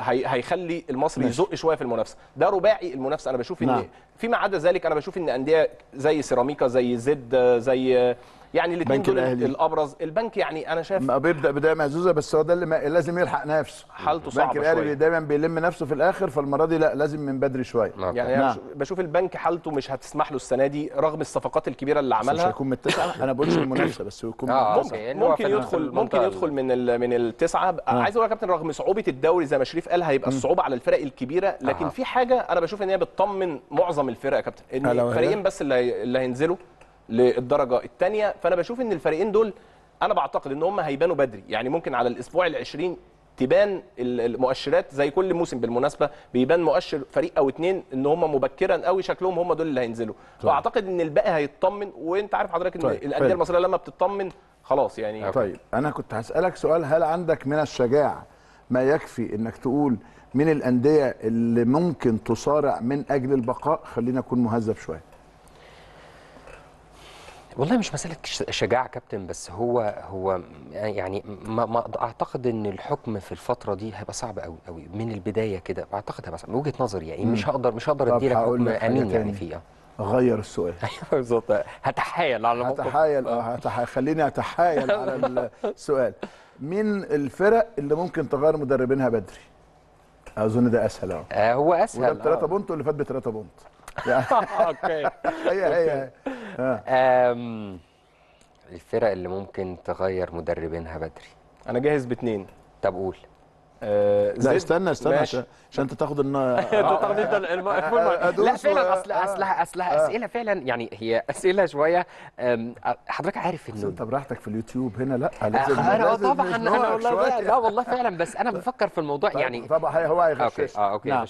هيخلي المصري يزق شويه في المنافسه. ده رباعي المنافسه. انا بشوف ان فيما عدا ذلك انا بشوف ان انديه زي سيراميكا، زي زد، زي يعني الاثنين دول الابرز. البنك يعني انا شايف بيبدا بدايه مهزوزه، بس هو ده اللي لازم يلحق نفسه. حالته صعبه شويه. البنك الاهلي دايما بيلم نفسه في الاخر، فالمره دي لا، لازم من بدري شويه. يعني انا بشوف البنك حالته مش هتسمح له السنه دي رغم الصفقات الكبيره اللي عملها. مش هيكون من التسعه. انا ما بقولش المنافسه، بس يكون ممكن يدخل من التسعه. عايز اقول يا كابتن رغم صعوبه الدوري زي ما شريف قال، هيبقى الصعوبه على الفرق الكبيره، لكن في حاجه انا بشوف ان هي بتطمن معظم الفرق يا كابتن، ان فريقين بس اللي هينزلوا للدرجه الثانيه. فانا بشوف ان الفريقين دول انا بعتقد ان هم هيبانوا بدري، يعني ممكن على الاسبوع ال20 تبان المؤشرات زي كل موسم. بالمناسبه بيبان مؤشر فريق او اتنين ان هم مبكرا قوي شكلهم هم دول اللي هينزلوا. فاعتقد ان الباقي هيطمن، وانت عارف حضرتك ان الانديه المصريه لما بتطمن خلاص يعني. طيب انا كنت هسالك سؤال، هل عندك من الشجاعه ما يكفي انك تقول من الانديه اللي ممكن تصارع من اجل البقاء؟ خلينا اكون مهذب شويه. والله مش مسألة شجاعة كابتن، بس هو يعني ما اعتقد ان الحكم في الفترة دي هيبقى صعب قوي من البداية كده. اعتقد هيبقى صعب من وجهة نظري، يعني مش هقدر ادي لك حكم امين يعني فيها. غير السؤال. ايوه بالظبط، هتحايل على الموقف. خليني اتحايل على السؤال. مين الفرق اللي ممكن تغير مدربينها بدري؟ اظن ده اسهل اهو. هو اسهل. وده ب3 بونت واللي فات ب3 بونت. اوكي. هي الفرق اللي ممكن تغير مدربينها بدري، انا جاهز ب2. طب قول. لا استنى عشان انت تاخد لا فعلا اصلها اسئله فعلا، يعني هي اسئله شويه. حضرتك عارف انه انت براحتك في اليوتيوب هنا. لا لازم طبعا انا والله لا والله فعلا، بس انا بفكر في الموضوع يعني. طبعا هو هيغشش. اوكي.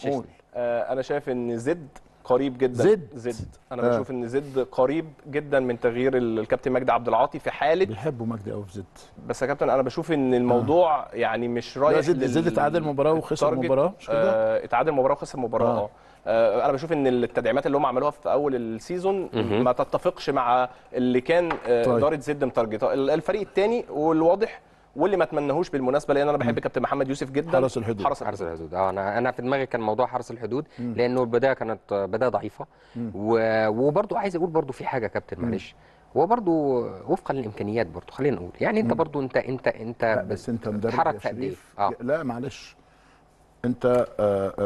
انا شايف ان زد قريب جدا. زد انا بشوف ان زد قريب جدا من تغيير الكابتن مجدي عبد العاطي في حاله. بيحبوا مجدي قوي في زد، بس يا كابتن انا بشوف ان الموضوع يعني مش رايح. زد اتعادل مباراه وخسر مباراه، مش كده؟ اتعادل مباراه وخسر مباراه. انا بشوف ان التدعيمات اللي هم عملوها في اول السيزون ما تتفقش مع اللي كان اداره زد متارجته. الفريق الثاني والواضح واللي ما اتمناهوش بالمناسبه، لان انا بحب كابتن محمد يوسف جدا، حرس الحدود. انا في دماغي كان موضوع حرس الحدود، لانه البدايه كانت بدايه ضعيفه. وبرضو عايز اقول برضو في حاجه كابتن، معلش، وبرضو وفقا للامكانيات برضو خلينا نقول يعني انت برضو انت بس انت مدرب شريف. لا معلش، انت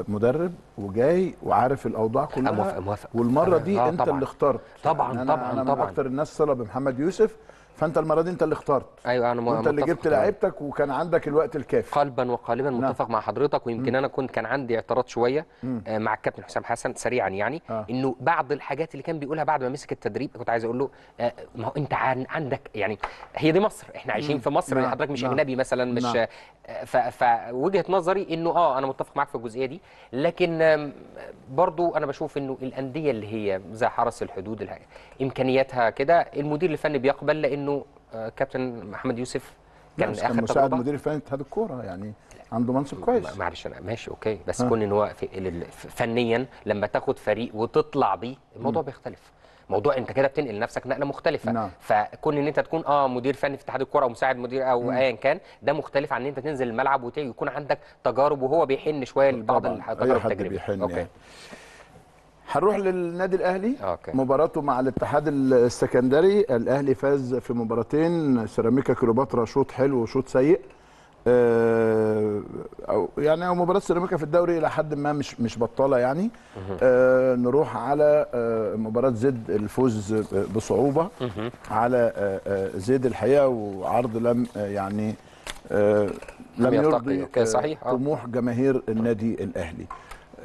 مدرب وجاي وعارف الاوضاع كلها. موافق. والمره دي انت اللي اخترت. طبعا. انا من اكتر الناس صله بمحمد يوسف، فانت المره دي انت اللي اخترت. ايوه انا انت اللي جبت لعيبتك وكان عندك الوقت الكافي. قلبا وقالبا متفق مع حضرتك. ويمكن انا كان عندي اعتراض شويه مع الكابتن حسام حسن سريعا يعني انه بعض الحاجات اللي كان بيقولها بعد ما مسك التدريب كنت عايز اقول له ما هو انت عندك يعني هي دي مصر، احنا عايشين في مصر يعني حضرتك مش اجنبي مثلا مش فوجهه نظري انه انا متفق معاك في الجزئيه دي، لكن برضو انا بشوف انه الانديه اللي هي زي حرس الحدود امكانياتها كده المدير الفني بيقبل، لانه كابتن محمد يوسف كان مساعد مدير فني اتحاد الكوره يعني عنده منصب كويس. معلش انا ماشي اوكي بس كون ان هو فنيا لما تاخد فريق وتطلع بيه الموضوع بيختلف، موضوع انت كده بتنقل نفسك نقله مختلفه. فكون ان انت تكون مدير فني في اتحاد الكوره او مساعد مدير او ايا كان ده مختلف عن ان انت تنزل الملعب ويكون عندك تجارب، وهو بيحن شويه لبعض التجارب. اوكي هنروح للنادي الاهلي. مباراته مع الاتحاد السكندري، الاهلي فاز في مباراتين، سيراميكا كليوباترا شوط حلو وشوط سيء. يعني مباراه سيراميكا في الدوري الى حد ما مش بطاله يعني. نروح على مباراه زد، الفوز بصعوبه على زد الحقيقه، وعرض لم يعني لم يرضي طموح جماهير النادي الاهلي.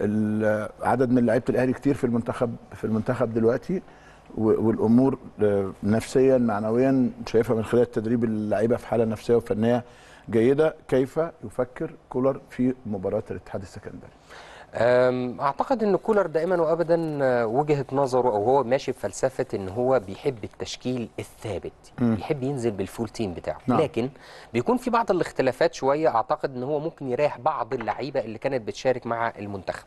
العدد من لعيبه الاهلي كتير في المنتخب دلوقتي، والامور نفسيا معنويا شايفها من خلال تدريب اللعيبه في حاله نفسيه وفنيه جيده. كيف يفكر كولر في مباراه الاتحاد السكندري؟ اعتقد ان كولر دائما وابدا وجهه نظره او هو ماشي بفلسفه ان هو بيحب التشكيل الثابت، بيحب ينزل بالفول تيم بتاعه، لكن بيكون في بعض الاختلافات شويه. اعتقد ان هو ممكن يريح بعض اللعيبه اللي كانت بتشارك مع المنتخب.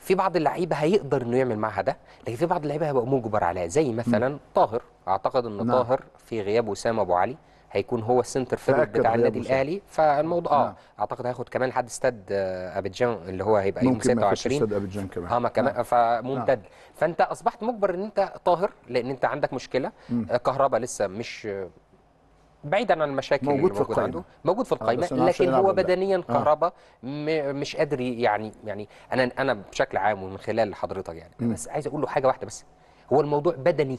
في بعض اللعيبه هيقدر انه يعمل معها ده، لكن في بعض اللعيبه هيبقى مجبر عليها، زي مثلا طاهر. اعتقد ان طاهر في غياب وسام ابو علي هيكون هو السنتر فورورد بتاع النادي الاهلي، فالموضوع اعتقد هياخد كمان لحد استاد ابيجان اللي هو هيبقى يوم 26 استاد ابيجان كمان كمان فممتد. فانت اصبحت مجبر ان انت طاهر لان انت عندك مشكله، كهرباء لسه مش بعيدا عن المشاكل اللي موجود عنده، موجود في القائمه، لكن هو بدنيا كهرباء مش قادر يعني انا بشكل عام ومن خلال حضرتك يعني بس عايز اقول له حاجه واحده بس، هو الموضوع بدني.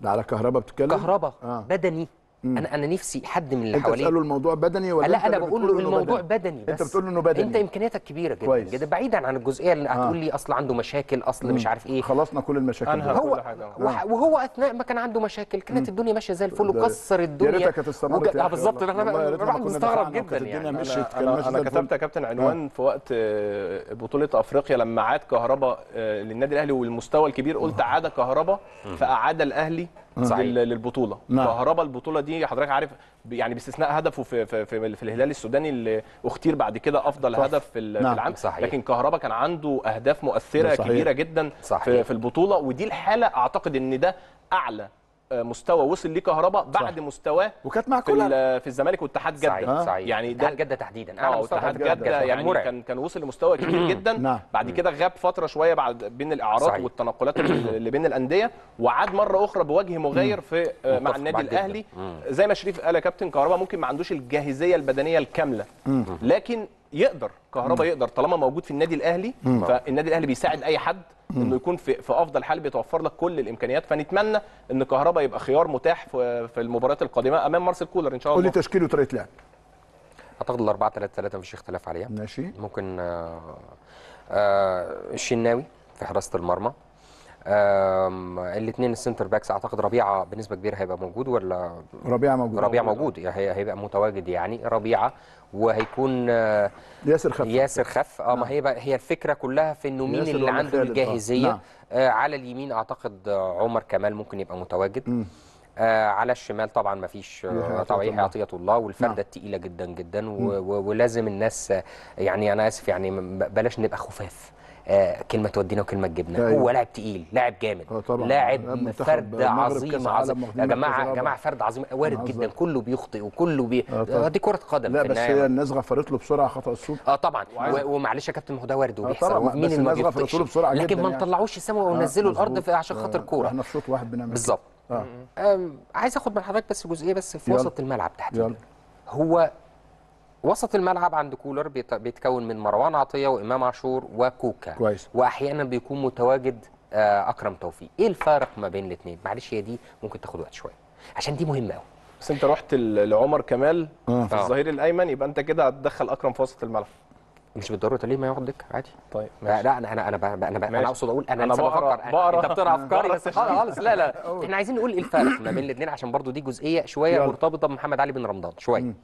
ده على كهرباء بتتكلم؟ كهرباء بدني. انا نفسي حد من اللي حواليه انت تساله الموضوع بدني ولا لا؟ انا بقول له الموضوع بدني بس انت بتقول له انه بدني. انت امكانياتك كبيره جدا جدا بعيدا عن الجزئيه اللي هتقول لي اصل عنده مشاكل اصل مش عارف ايه. خلصنا كل المشاكل دي. هو وهو اثناء ما كان عنده مشاكل كانت الدنيا ماشيه زي الفل وكسر الدنيا. يا ريتك هتستمر كده بالظبط. انا مستغرب جدا يعني انا كتبت يا كابتن عنوان في وقت بطوله افريقيا لما عاد كهرباء للنادي الاهلي والمستوى الكبير، قلت عاد كهرباء فاعاد الاهلي للبطوله. كهرباء البطوله دي حضرتك عارف يعني باستثناء هدفه في الهلال السوداني اللي اختير بعد كده افضل هدف في العام، لكن كهرباء كان عنده اهداف مؤثره كبيره جدا في البطوله، ودي الحاله اعتقد ان ده اعلى مستوى وصل ليه كهرباء بعد مستواه وكانت مع في الزمالك والاتحاد جده. يعني ده جده تحديدا اتحاد جده يعني كان وصل لمستوى كبير جدا، بعد كده غاب فتره شويه بعد بين الاعارات والتنقلات اللي بين الانديه، وعاد مره اخرى بوجه مغاير في مع النادي الاهلي. زي ما شريف قال يا كابتن، كهرباء ممكن ما عندوش الجاهزيه البدنيه الكامله، لكن يقدر كهرباء يقدر طالما موجود في النادي الاهلي. فالنادي الاهلي بيساعد اي حد انه يكون في افضل حال، بيتوفر لك كل الامكانيات. فنتمنى ان كهرباء يبقى خيار متاح في المباريات القادمه امام مارسيل كولر ان شاء الله. قول لي تشكيله وطريقه لعب. اعتقد ال 4-3-3 مفيش اختلاف عليها. ماشي. ممكن الشناوي في حراسه المرمى، الاثنين السنتر باكس. اعتقد ربيعه بنسبه كبيره هيبقى موجود ولا ربيعه موجود هيبقى متواجد يعني ربيعه، وهيكون ياسر خف. ما هي الفكره كلها في انه مين اللي عنده الجاهزيه. على اليمين اعتقد عمر كمال ممكن يبقى متواجد. على الشمال طبعا ما فيش يحيى عطية الله، والفرده الثقيله جدا جدا ولازم الناس يعني انا اسف يعني بلاش نبقى خفاف، كلمه تودينا وكلمه تجيبنا. هو لاعب تقيل، لاعب جامد، لاعب فرد عظيم يا جماعه فرد عظيم وارد جدا، كله بيخطئ وكله دي كره قدم. لا بس هي الناس غفرت له بسرعه خطا السوق. طبعا ومعلش يا كابتن ما هو ده وارد وبيحصل. مين اللي ما بيغفرش له بسرعه جدا، لكن ما نطلعوش السما وننزله الارض عشان خاطر كوره. احنا في صوت واحد بنعمل بالظبط. عايز اخد من حضرتك بس جزئيه بس في وسط الملعب تحديدا. هو وسط الملعب عند كولر بيتكون من مروان عطية وإمام عاشور وكوكا كويس، وأحيانا بيكون متواجد أكرم توفيق. إيه الفارق ما بين الاثنين؟ معلش هي دي ممكن تاخد وقت شوية. عشان دي مهمه قوي. بس انت رحت لعمر كمال في الظهير الايمن، يبقى انت كده هتدخل اكرم في وسط الملعب. مش بالضروره ليه ما يقعد دكه عادي. طيب ماشي. لا انا اقصد اقول انا بفكر انت بتقرا افكاري بس خالص. لا احنا عايزين نقول ايه الفرق ما بين الاثنين، عشان برضو دي جزئيه شويه مرتبطه بمحمد علي بن رمضان شويه.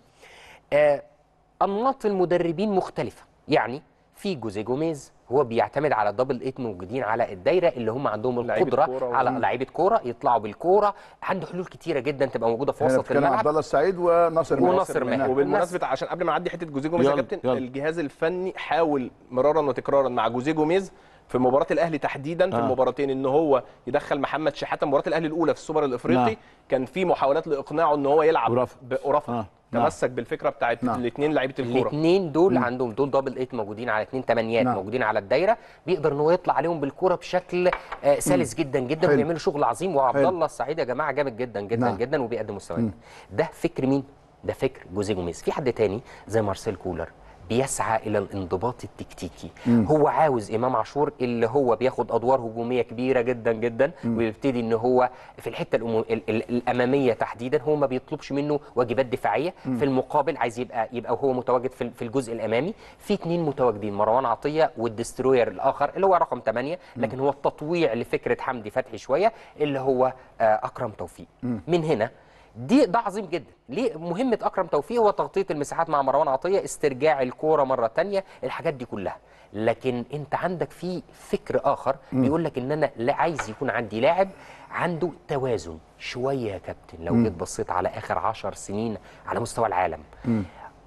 انماط المدربين مختلفه، يعني في جوزيه جوميز هو بيعتمد على الدبل 8 موجودين على الدايره اللي هم عندهم القدره على لعيبه كوره يطلعوا بالكوره، عنده حلول كتيره جدا تبقى موجوده في وسط الملعب. كان عبد الله السعيد وناصر ماهر. وبالمناسبه عشان قبل ما اعدي حته جوزيه جوميز يا كابتن، الجهاز الفني حاول مرارا وتكرارا مع جوزيه جوميز في مباراه الاهلي تحديدا في المباراتين ان هو يدخل محمد شحاته. مباراه الاهلي الاولى في السوبر الافريقي كان في محاولات لاقناعه ان هو يلعب بقرافه، تمسك بالفكره بتاعت الاثنين لعيبه الكوره. الاثنين دول عندهم دول دبل 8 موجودين على اثنين تمانيات موجودين على الدايره، بيقدر ان هو يطلع عليهم بالكوره بشكل سلس جدا جدا، وبيعملوا شغل عظيم. وعبد الله السعيد يا جماعه جامد جدا جدا جدا وبيقدم مستويات. ده فكر مين؟ ده فكر جوزيه جوميز. في حد تاني زي مارسيل كولر بيسعى الى الانضباط التكتيكي. هو عاوز امام عاشور اللي هو بياخد ادوار هجوميه كبيره جدا جدا ويبتدي ان هو في الحته الاماميه تحديدا هو ما بيطلبش منه واجبات دفاعيه. في المقابل عايز يبقى هو متواجد في الجزء الامامي. في اثنين متواجدين، مروان عطيه والدستروير الاخر اللي هو رقم 8 لكن هو التطويع لفكره حمدي فتحي شويه اللي هو اكرم توفيق. من هنا ده عظيم جدا. ليه مهمه اكرم توفيق؟ هو تغطيه المساحات مع مروان عطيه، استرجاع الكوره مره ثانيه، الحاجات دي كلها. لكن انت عندك في فكر اخر بيقول لك ان انا لا عايز يكون عندي لاعب عنده توازن شويه. يا كابتن لو جيت بصيت على اخر 10 سنين على مستوى العالم،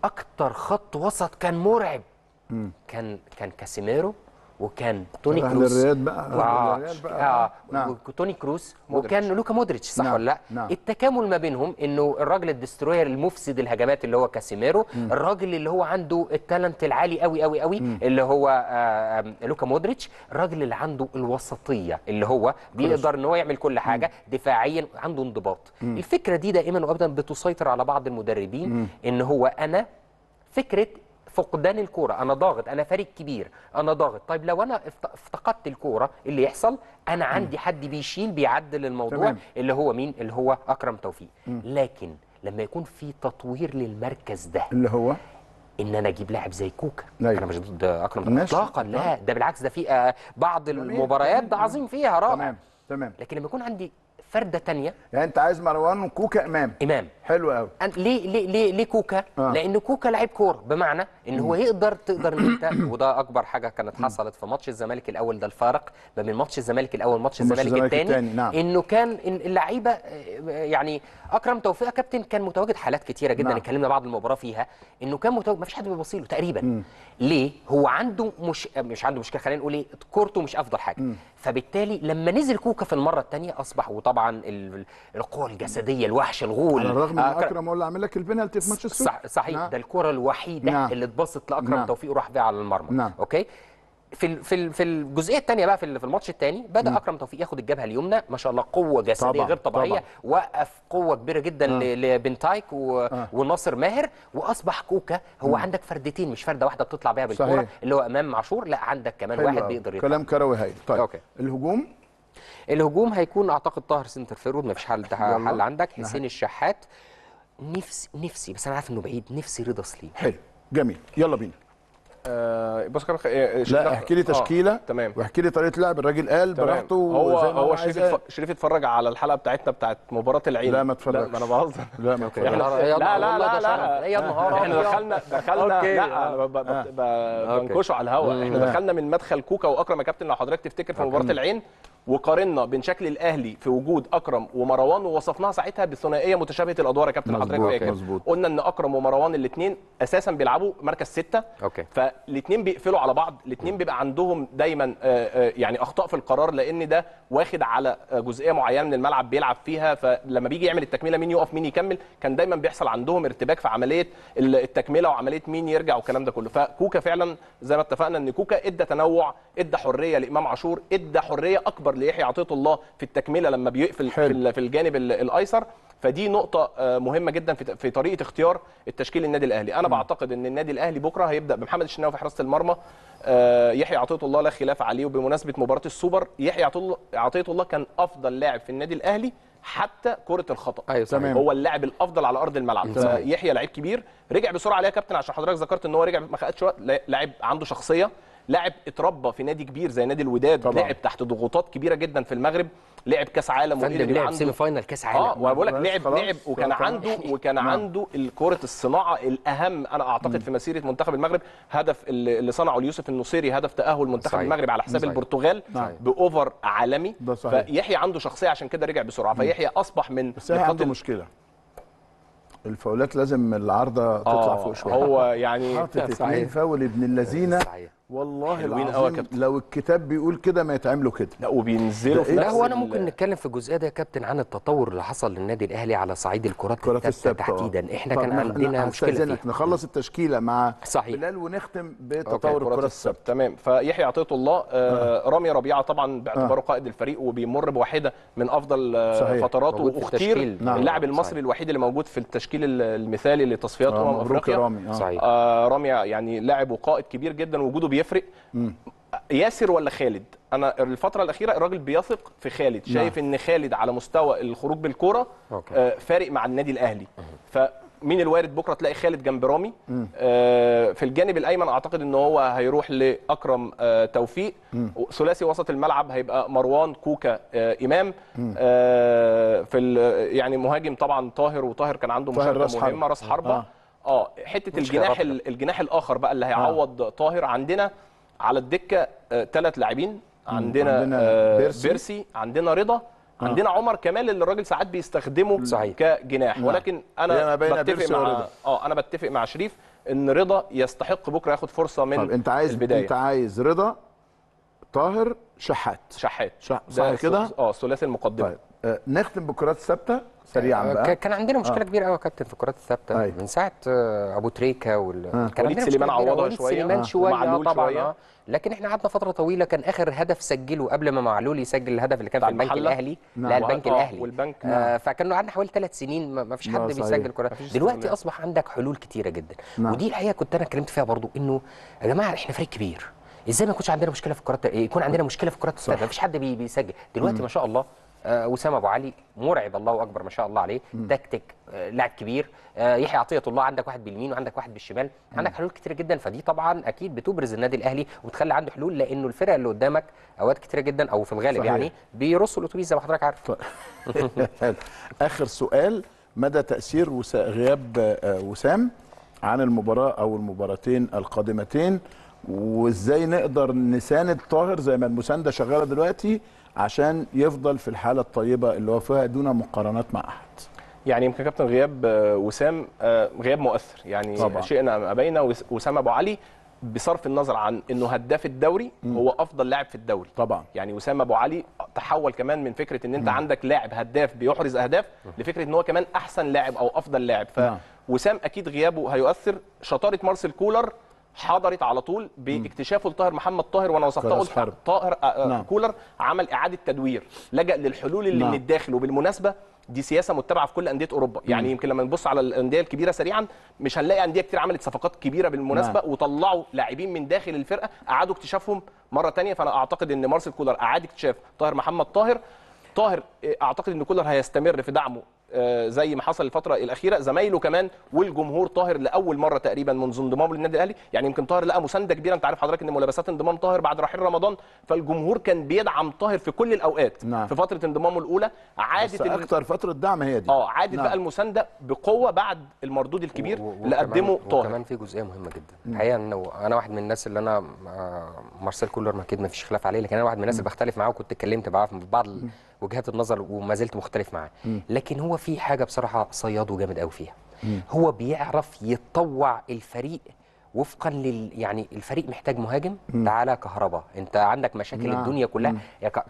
اكتر خط وسط كان مرعب كان كاسيميرو، وكان توني كروس وتوني كروس وكان لوكا مودريتش، صح ولا لا؟ التكامل ما بينهم انه الراجل الدستروير المفسد الهجمات اللي هو كاسيميرو، الراجل اللي هو عنده التالنت العالي قوي قوي قوي اللي هو لوكا مودريتش، الراجل اللي عنده الوسطيه اللي هو بيقدر ان هو يعمل كل حاجه دفاعيا، عنده انضباط. الفكره دي دائما وابدا بتسيطر على بعض المدربين، ان هو انا فكره فقدان الكوره، انا ضاغط، انا فريق كبير، انا ضاغط. طيب لو انا افتقدت الكوره اللي يحصل انا عندي حد بيشيل بيعدل الموضوع. تمام. اللي هو مين؟ اللي هو اكرم توفيق. لكن لما يكون في تطوير للمركز ده اللي هو ان انا اجيب لاعب زي كوكا. انا مش ضد اكرم اطلاقا، لا ده بالعكس، ده في بعض المباريات ده عظيم فيها، رائع. تمام. لكن لما يكون عندي فرده ثانيه، يعني انت عايز مروان وكوكا امام حلو قوي. ليه ليه ليه ليه كوكا؟ لان كوكا لعيب كوره، بمعنى ان هو تقدر انت وده اكبر حاجه كانت حصلت في ماتش الزمالك الاول. ده الفارق ما بين ماتش الزمالك الاول وماتش الزمالك الثاني، انه كان اللعيبه يعني اكرم توفيق كابتن كان متواجد حالات كتيره جدا اتكلمنا بعض المباراه فيها انه كان متواجد ما فيش حد بيبصيله تقريبا. ليه؟ هو عنده مش عنده مشكله، خلينا نقول ايه، كورته مش افضل حاجه. فبالتالي لما نزل كوكا في المره الثانيه اصبح، وطبعا القوه الجسديه، الوحش، الغول. على الرغم من اكرم هو اللي عامل لك البنالتي في ماتش السوق، صحيح. ده الكره الوحيده اللي اتبسط لاكرم توفيق وراح بيها على المرمى. اوكي. في الجزئيه الثانيه بقى، في الماتش الثاني بدا اكرم توفيق ياخد الجبهه اليمنى، ما شاء الله قوه جسديه غير طبيعيه. وقف قوه كبيره جدا لبنتايك وناصر ماهر، واصبح كوكا هو عندك فردتين مش فرده واحده بتطلع بيها بالكوره اللي هو امام عاشور، لا عندك كمان واحد بيقدر يطلع. كلام كروي هايل. طيب أوكي. الهجوم هيكون اعتقد طاهر سنتر فيرود، ما فيش حل عندك حسين الشحات. نفسي بس انا عارف انه بعيد، نفسي رضا سليم. حلو جميل، يلا بينا. بص كده لا احكي لي تشكيله. تمام. واحكي لي طريقه لعب الراجل، قال براحته. هو شريف اتفرج على الحلقه بتاعت مباراه العين. لا ما اتفرجش، انا بهزر. لا ما اتفرجش. لا هي النهارده احنا دخلنا لا بنكشوا على الهواء. احنا دخلنا من مدخل كوكا واكرم يا كابتن، لو حضرتك تفتكر في مباراه العين، وقارنا بين شكل الاهلي في وجود اكرم ومروان، ووصفناها ساعتها بثنائيه متشابهه الادوار يا كابتن. حضرتك فاكر قلنا ان اكرم ومروان الاثنين اساسا بيلعبوا مركز 6، فالاثنين بيقفلوا على بعض، الاثنين بيبقى عندهم دايما يعني اخطاء في القرار، لان ده واخد على جزئيه معينه من الملعب بيلعب فيها، فلما بيجي يعمل التكمله مين يقف مين يكمل، كان دايما بيحصل عندهم ارتباك في عمليه التكمله وعمليه مين يرجع والكلام ده كله. فكوكا فعلا زي ما اتفقنا ان كوكا ادى تنوع، ادى حريه لامام عاشور، ادى حريه اكبر محمد ليحيى عطية الله في التكمله لما بيقفل في الجانب الايسر. فدي نقطه مهمه جدا في طريقه اختيار التشكيل النادي الاهلي. انا بعتقد ان النادي الاهلي بكره هيبدا بمحمد الشناوي في حراسه المرمى، يحيى عطية الله لا خلاف عليه. وبمناسبه مباراه السوبر، يحيى عطية الله كان افضل لاعب في النادي الاهلي حتى كره الخطا. أيوة تمام. هو اللاعب الافضل على ارض الملعب. يحيى لعيب كبير، رجع بسرعه ليه كابتن عشان حضرتك ذكرت ان هو رجع ما خدش وقت. لاعب عنده شخصيه، لاعب اتربى في نادي كبير زي نادي الوداد، لعب تحت ضغوطات كبيره جدا في المغرب، لعب كاس عالم ولعب سيمي فاينال كاس عالم. وانا بقول لك لعب وكان عنده كره الصناعه الاهم انا اعتقد في مسيره منتخب المغرب. هدف اللي صنعه ليوسف النصيري، هدف تاهل منتخب المغرب على حساب البرتغال باوفر عالمي. فيحيى عنده شخصيه عشان كده رجع بسرعه. فيحيى اصبح من عنده مشكله الفاولات، لازم العارضه تطلع فوق شويه. هو يعني حاطط 2 فاول ابن اللذينه والله العظيم، لو الكتاب بيقول كده ما يتعملوا كده. لا وبينزلوا في لا. وانا ممكن نتكلم في الجزئيه ده يا كابتن عن التطور اللي حصل للنادي الاهلي على صعيد الكرات الثابته تحديدا. احنا كان عندنا مشكله نخلص التشكيله مع بلال ونختم بتطور الكرات الثابته. تمام. فيحيى عطية الله، رامي ربيعه طبعا باعتباره قائد الفريق وبيمر بواحده من افضل فتراته، واختير اللاعب المصري الوحيد اللي موجود في التشكيل المثالي لتصفيات امم افريقيا. رامي يعني لاعب وقائد كبير جدا، وجوده بيفرق. ياسر ولا خالد؟ انا الفتره الاخيره الراجل بيثق في خالد، شايف ان خالد على مستوى الخروج بالكوره فارق مع النادي الاهلي. فمين الوارد بكره تلاقي خالد جنب رامي. في الجانب الايمن اعتقد ان هو هيروح لاكرم توفيق. ثلاثي وسط الملعب هيبقى مروان كوكا امام. يعني مهاجم طبعا طاهر، وطاهر كان عنده مشاركه مهمه راس حربه. حته الجناح الاخر بقى اللي هيعوض طاهر. عندنا على الدكه 3 لاعبين، عندنا بيرسي، عندنا رضا، عندنا عمر كمال اللي الراجل ساعات بيستخدمه كجناح. ولكن انا بتفق مع شريف ان رضا يستحق بكره ياخد فرصه من البدايه. انت عايز رضا، طاهر، شحات صح كده؟ ثلاثي المقدمه. طيب. نختم بالكرات الثابته سريعا بقى. كان عندنا مشكله كبيره قوي يا كابتن في الكرات الثابته من ساعه ابو تريكا وليد سليمان عوضها شويه طبعا. لكن احنا قعدنا فتره طويله. كان اخر هدف سجله قبل ما معلول يسجل الهدف اللي كان في البنك الاهلي. لا البنك الاهلي والبنك. فكانوا قعدنا حوالي 3 سنين ما فيش حد بيسجل كرات. دلوقتي اصبح عندك حلول كتيره جدا. ودي الحقيقه كنت انا اتكلمت فيها برضو، انه يا جماعه احنا فريق كبير، ازاي ما يكونش عندنا مشكله في الكرات؟ يكون عندنا مشكله في الكرات الثابته، ما فيش حد بيسجل دلوقتي. ما شاء الله وسام ابو علي مرعب، الله اكبر ما شاء الله عليه. تكتيك، لاعب كبير. يحيى عطية الله عندك واحد باليمين وعندك واحد بالشمال، عندك حلول كتير جدا. فدي طبعا اكيد بتبرز النادي الاهلي وبتخلي عنده حلول، لانه الفرق اللي قدامك اوقات كتير جدا او في الغالب يعني بيرصوا الاتوبيس زي ما حضرتك عارف. اخر سؤال، مدى تاثير غياب وسام عن المباراه او المباراتين القادمتين، وازاي نقدر نساند طاهر زي ما المسانده شغاله دلوقتي عشان يفضل في الحاله الطيبه اللي هو فيها دون مقارنات مع احد؟ يعني يمكن كابتن غياب وسام غياب مؤثر يعني طبعا. شئنا ام ابينا وسام ابو علي بصرف النظر عن انه هداف الدوري هو افضل لاعب في الدوري طبعا. يعني وسام ابو علي تحول كمان من فكره ان انت عندك لاعب هداف بيحرز اهداف لفكره ان هو كمان احسن لاعب او افضل لاعب. فوسام اكيد غيابه هيؤثر. شطاره مارسيل كولر حضرت على طول باكتشافه لطاهر محمد. طاهر وانا وصفتها قلت طاهر كولر عمل اعاده تدوير، لجأ للحلول اللي من الداخل. وبالمناسبه دي سياسه متبعه في كل انديه اوروبا. يعني يمكن لما نبص على الانديه الكبيره سريعا مش هنلاقي انديه كتير عملت صفقات كبيره بالمناسبه وطلعوا لاعبين من داخل الفرقه اعادوا اكتشافهم مره ثانيه. فانا اعتقد ان مارسيل كولر اعاد اكتشاف طاهر محمد. طاهر اعتقد ان كولر هيستمر في دعمه زي ما حصل الفتره الاخيره، زمايله كمان والجمهور. طاهر لاول مره تقريبا منذ انضمامه للنادي الاهلي، يعني يمكن طاهر لقى مسانده كبيره. انت عارف حضرتك ان ملابسات انضمام طاهر بعد رحيل رمضان، فالجمهور كان بيدعم طاهر في كل الاوقات. في فتره انضمامه الاولى عادت اكتر فتره دعم هي دي. عادت بقى المسانده بقوه بعد المردود الكبير اللي قدمه طاهر. وكمان في جزئيه مهمه جدا الحقيقه، انه انا واحد من الناس اللي انا مارسيل كولر ما اكيد ما فيش خلاف عليه، لكن انا واحد من الناس اللي بختلف معاه، وكنت اتكلمت معاه في بعض وجهات النظر وما زلت مختلف معاه. لكن هو في حاجه بصراحه صياده جامد قوي فيها. هو بيعرف يتطوع الفريق وفقا يعني الفريق محتاج مهاجم، تعالى كهربا، انت عندك مشاكل الدنيا كلها.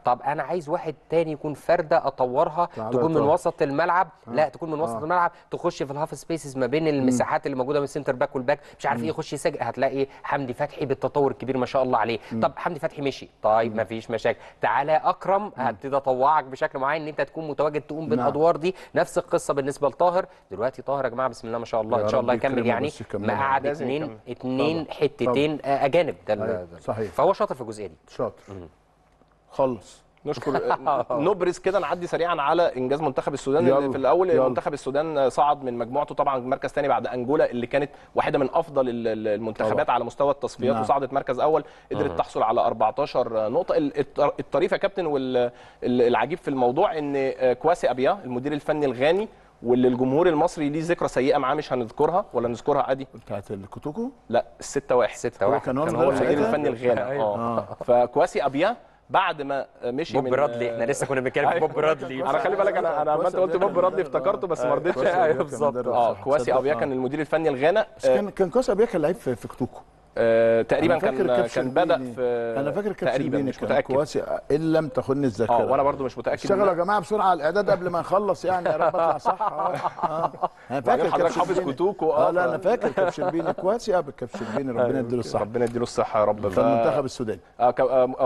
طب انا عايز واحد تاني يكون فرده اطورها، تكون من وسط الملعب، لا تكون من وسط الملعب، تخش في الهاف سبيسز ما بين المساحات اللي موجوده من السنتر باك والباك، مش عارف ايه، يخش يسجل. هتلاقي حمدي فتحي بالتطور الكبير ما شاء الله عليه. طب حمدي فتحي مشي، طيب ما فيش مشاكل، تعالى اكرم هبتدي اطوعك بشكل معين ان انت تكون متواجد تقوم بالادوار دي. نفس القصه بالنسبه لطاهر دلوقتي. طاهر يا جماعه بسم الله ما شاء الله ان شاء الله يكمل، يعني ما قعد اتنين حتتين اجانب، ده صحيح، فهو شاطر في الجزئيه دي، شاطر خلص. نشكر نبرز كده، نعدي سريعا على انجاز منتخب السودان اللي في الاول. منتخب السودان صعد من مجموعته طبعا مركز ثاني بعد انجولا اللي كانت واحده من افضل المنتخبات على مستوى التصفيات، وصعدت مركز اول، قدرت تحصل على 14 نقطه. الطريف يا كابتن والعجيب في الموضوع ان كواسي ابياه المدير الفني الغاني، واللي الجمهور المصري ليه ذكرى سيئه معاه مش هنذكرها ولا نذكرها عادي، بتاعت الكوتوكو، لا 6-1 كان هو المدير الفني الغاني. فكواسي ابياه بعد ما مشي بوب برادلي، احنا لسه كنا بنتكلم في بوب برادلي. انا خلي بالك انا عملت قلت بوب برادلي افتكرته بس ما رضيتش. ايوه بالظبط. كواسي ابياه كان المدير الفني الغانا. كان كواسي ابياه كان لعيب في كوتوكو تقريبا، كان بدا في، انا فاكر تقريبا مش متاكد كواسي ان لم تخن الذاكره. وانا برضو مش متاكد. اشتغلوا يا جماعه بسرعه على الاعداد قبل ما نخلص، يعني يا رب اطلع صح. انا فاكر حضرتك حافظ كوتوكو. لا انا فاكر كابتن كواسي قبل كابتن، ربنا يديله الصحه، ربنا يديله الصحه يا رب. فالمنتخب السوداني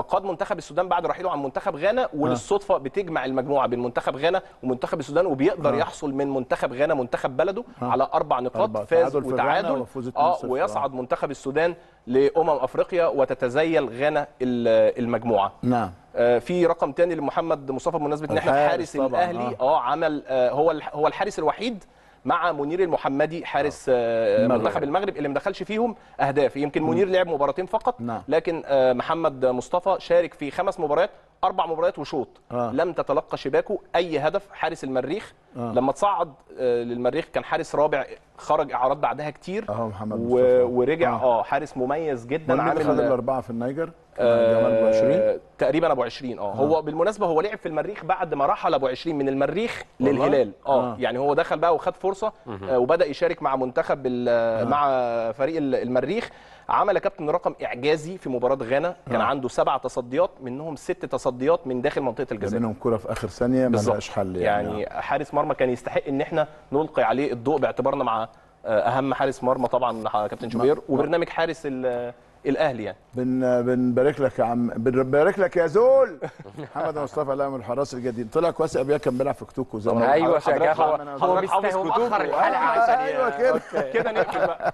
قاد منتخب السودان بعد رحيله عن منتخب غانا، وللصدفه بتجمع المجموعه بين منتخب غانا ومنتخب السودان، وبيقدر يحصل من منتخب غانا منتخب بلده على 4 نقاط، فاز وتعادل، ويصعد منتخب السودان لأفريقيا وتتزيل غانا المجموعة. نعم. في رقم تاني لمحمد مصطفى بمناسبة ان احنا حارس الأهلي عمل، هو الحارس الوحيد مع منير المحمدي حارس منتخب المغرب اللي ما دخلش فيهم اهداف. يمكن منير لعب مباراتين فقط، لكن محمد مصطفى شارك في 5 مباريات، 4 مباريات وشوط، لم تتلقى شباكه اي هدف. حارس المريخ لما تصعد للمريخ كان حارس رابع، خرج اعارات بعدها كتير، محمد مصطفى ورجع حارس مميز جدا، عامل خد 4 في النيجر، ابو 20 تقريبا، ابو 20 هو بالمناسبه هو لعب في المريخ بعد ما رحل ابو 20 من المريخ للهلال. يعني هو دخل بقى وخد فرصه، وبدا يشارك مع منتخب مع فريق المريخ. عمل كابتن رقم اعجازي في مباراه غانا، كان عنده 7 تصديات، منهم 6 تصديات من داخل منطقه الجزاء، منهم كره في اخر ثانيه ملهاش حل. يعني حارس مرمى كان يستحق ان احنا نلقي عليه الضوء باعتبارنا مع اهم حارس مرمى طبعا كابتن شوبير، وبرنامج حارس الاهلي. يعني بنبارك لك يا عم، بنبارك لك يا زول. محمد مصطفى لا من الحراس الجديد. طلع كواسي ابياه كان بيلعب في كوتوكو زي ما ايوه حضرتك حافظ كوتوكو. ايوه كده نقفل بقى.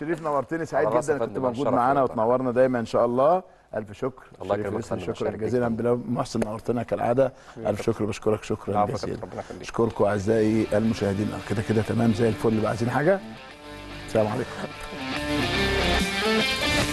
شريف نورتني، سعيد جدا كنت موجود معانا وتنورنا دايما ان شاء الله. الف شكر، الله يكرمك، شكرا جزيلا بالله محسن، نورتنا كالعاده. الف شكر، بشكرك شكرا جزيلا، اشكركم اعزائي المشاهدين. كده كده تمام زي الفل، عايزين حاجه؟ السلام عليكم.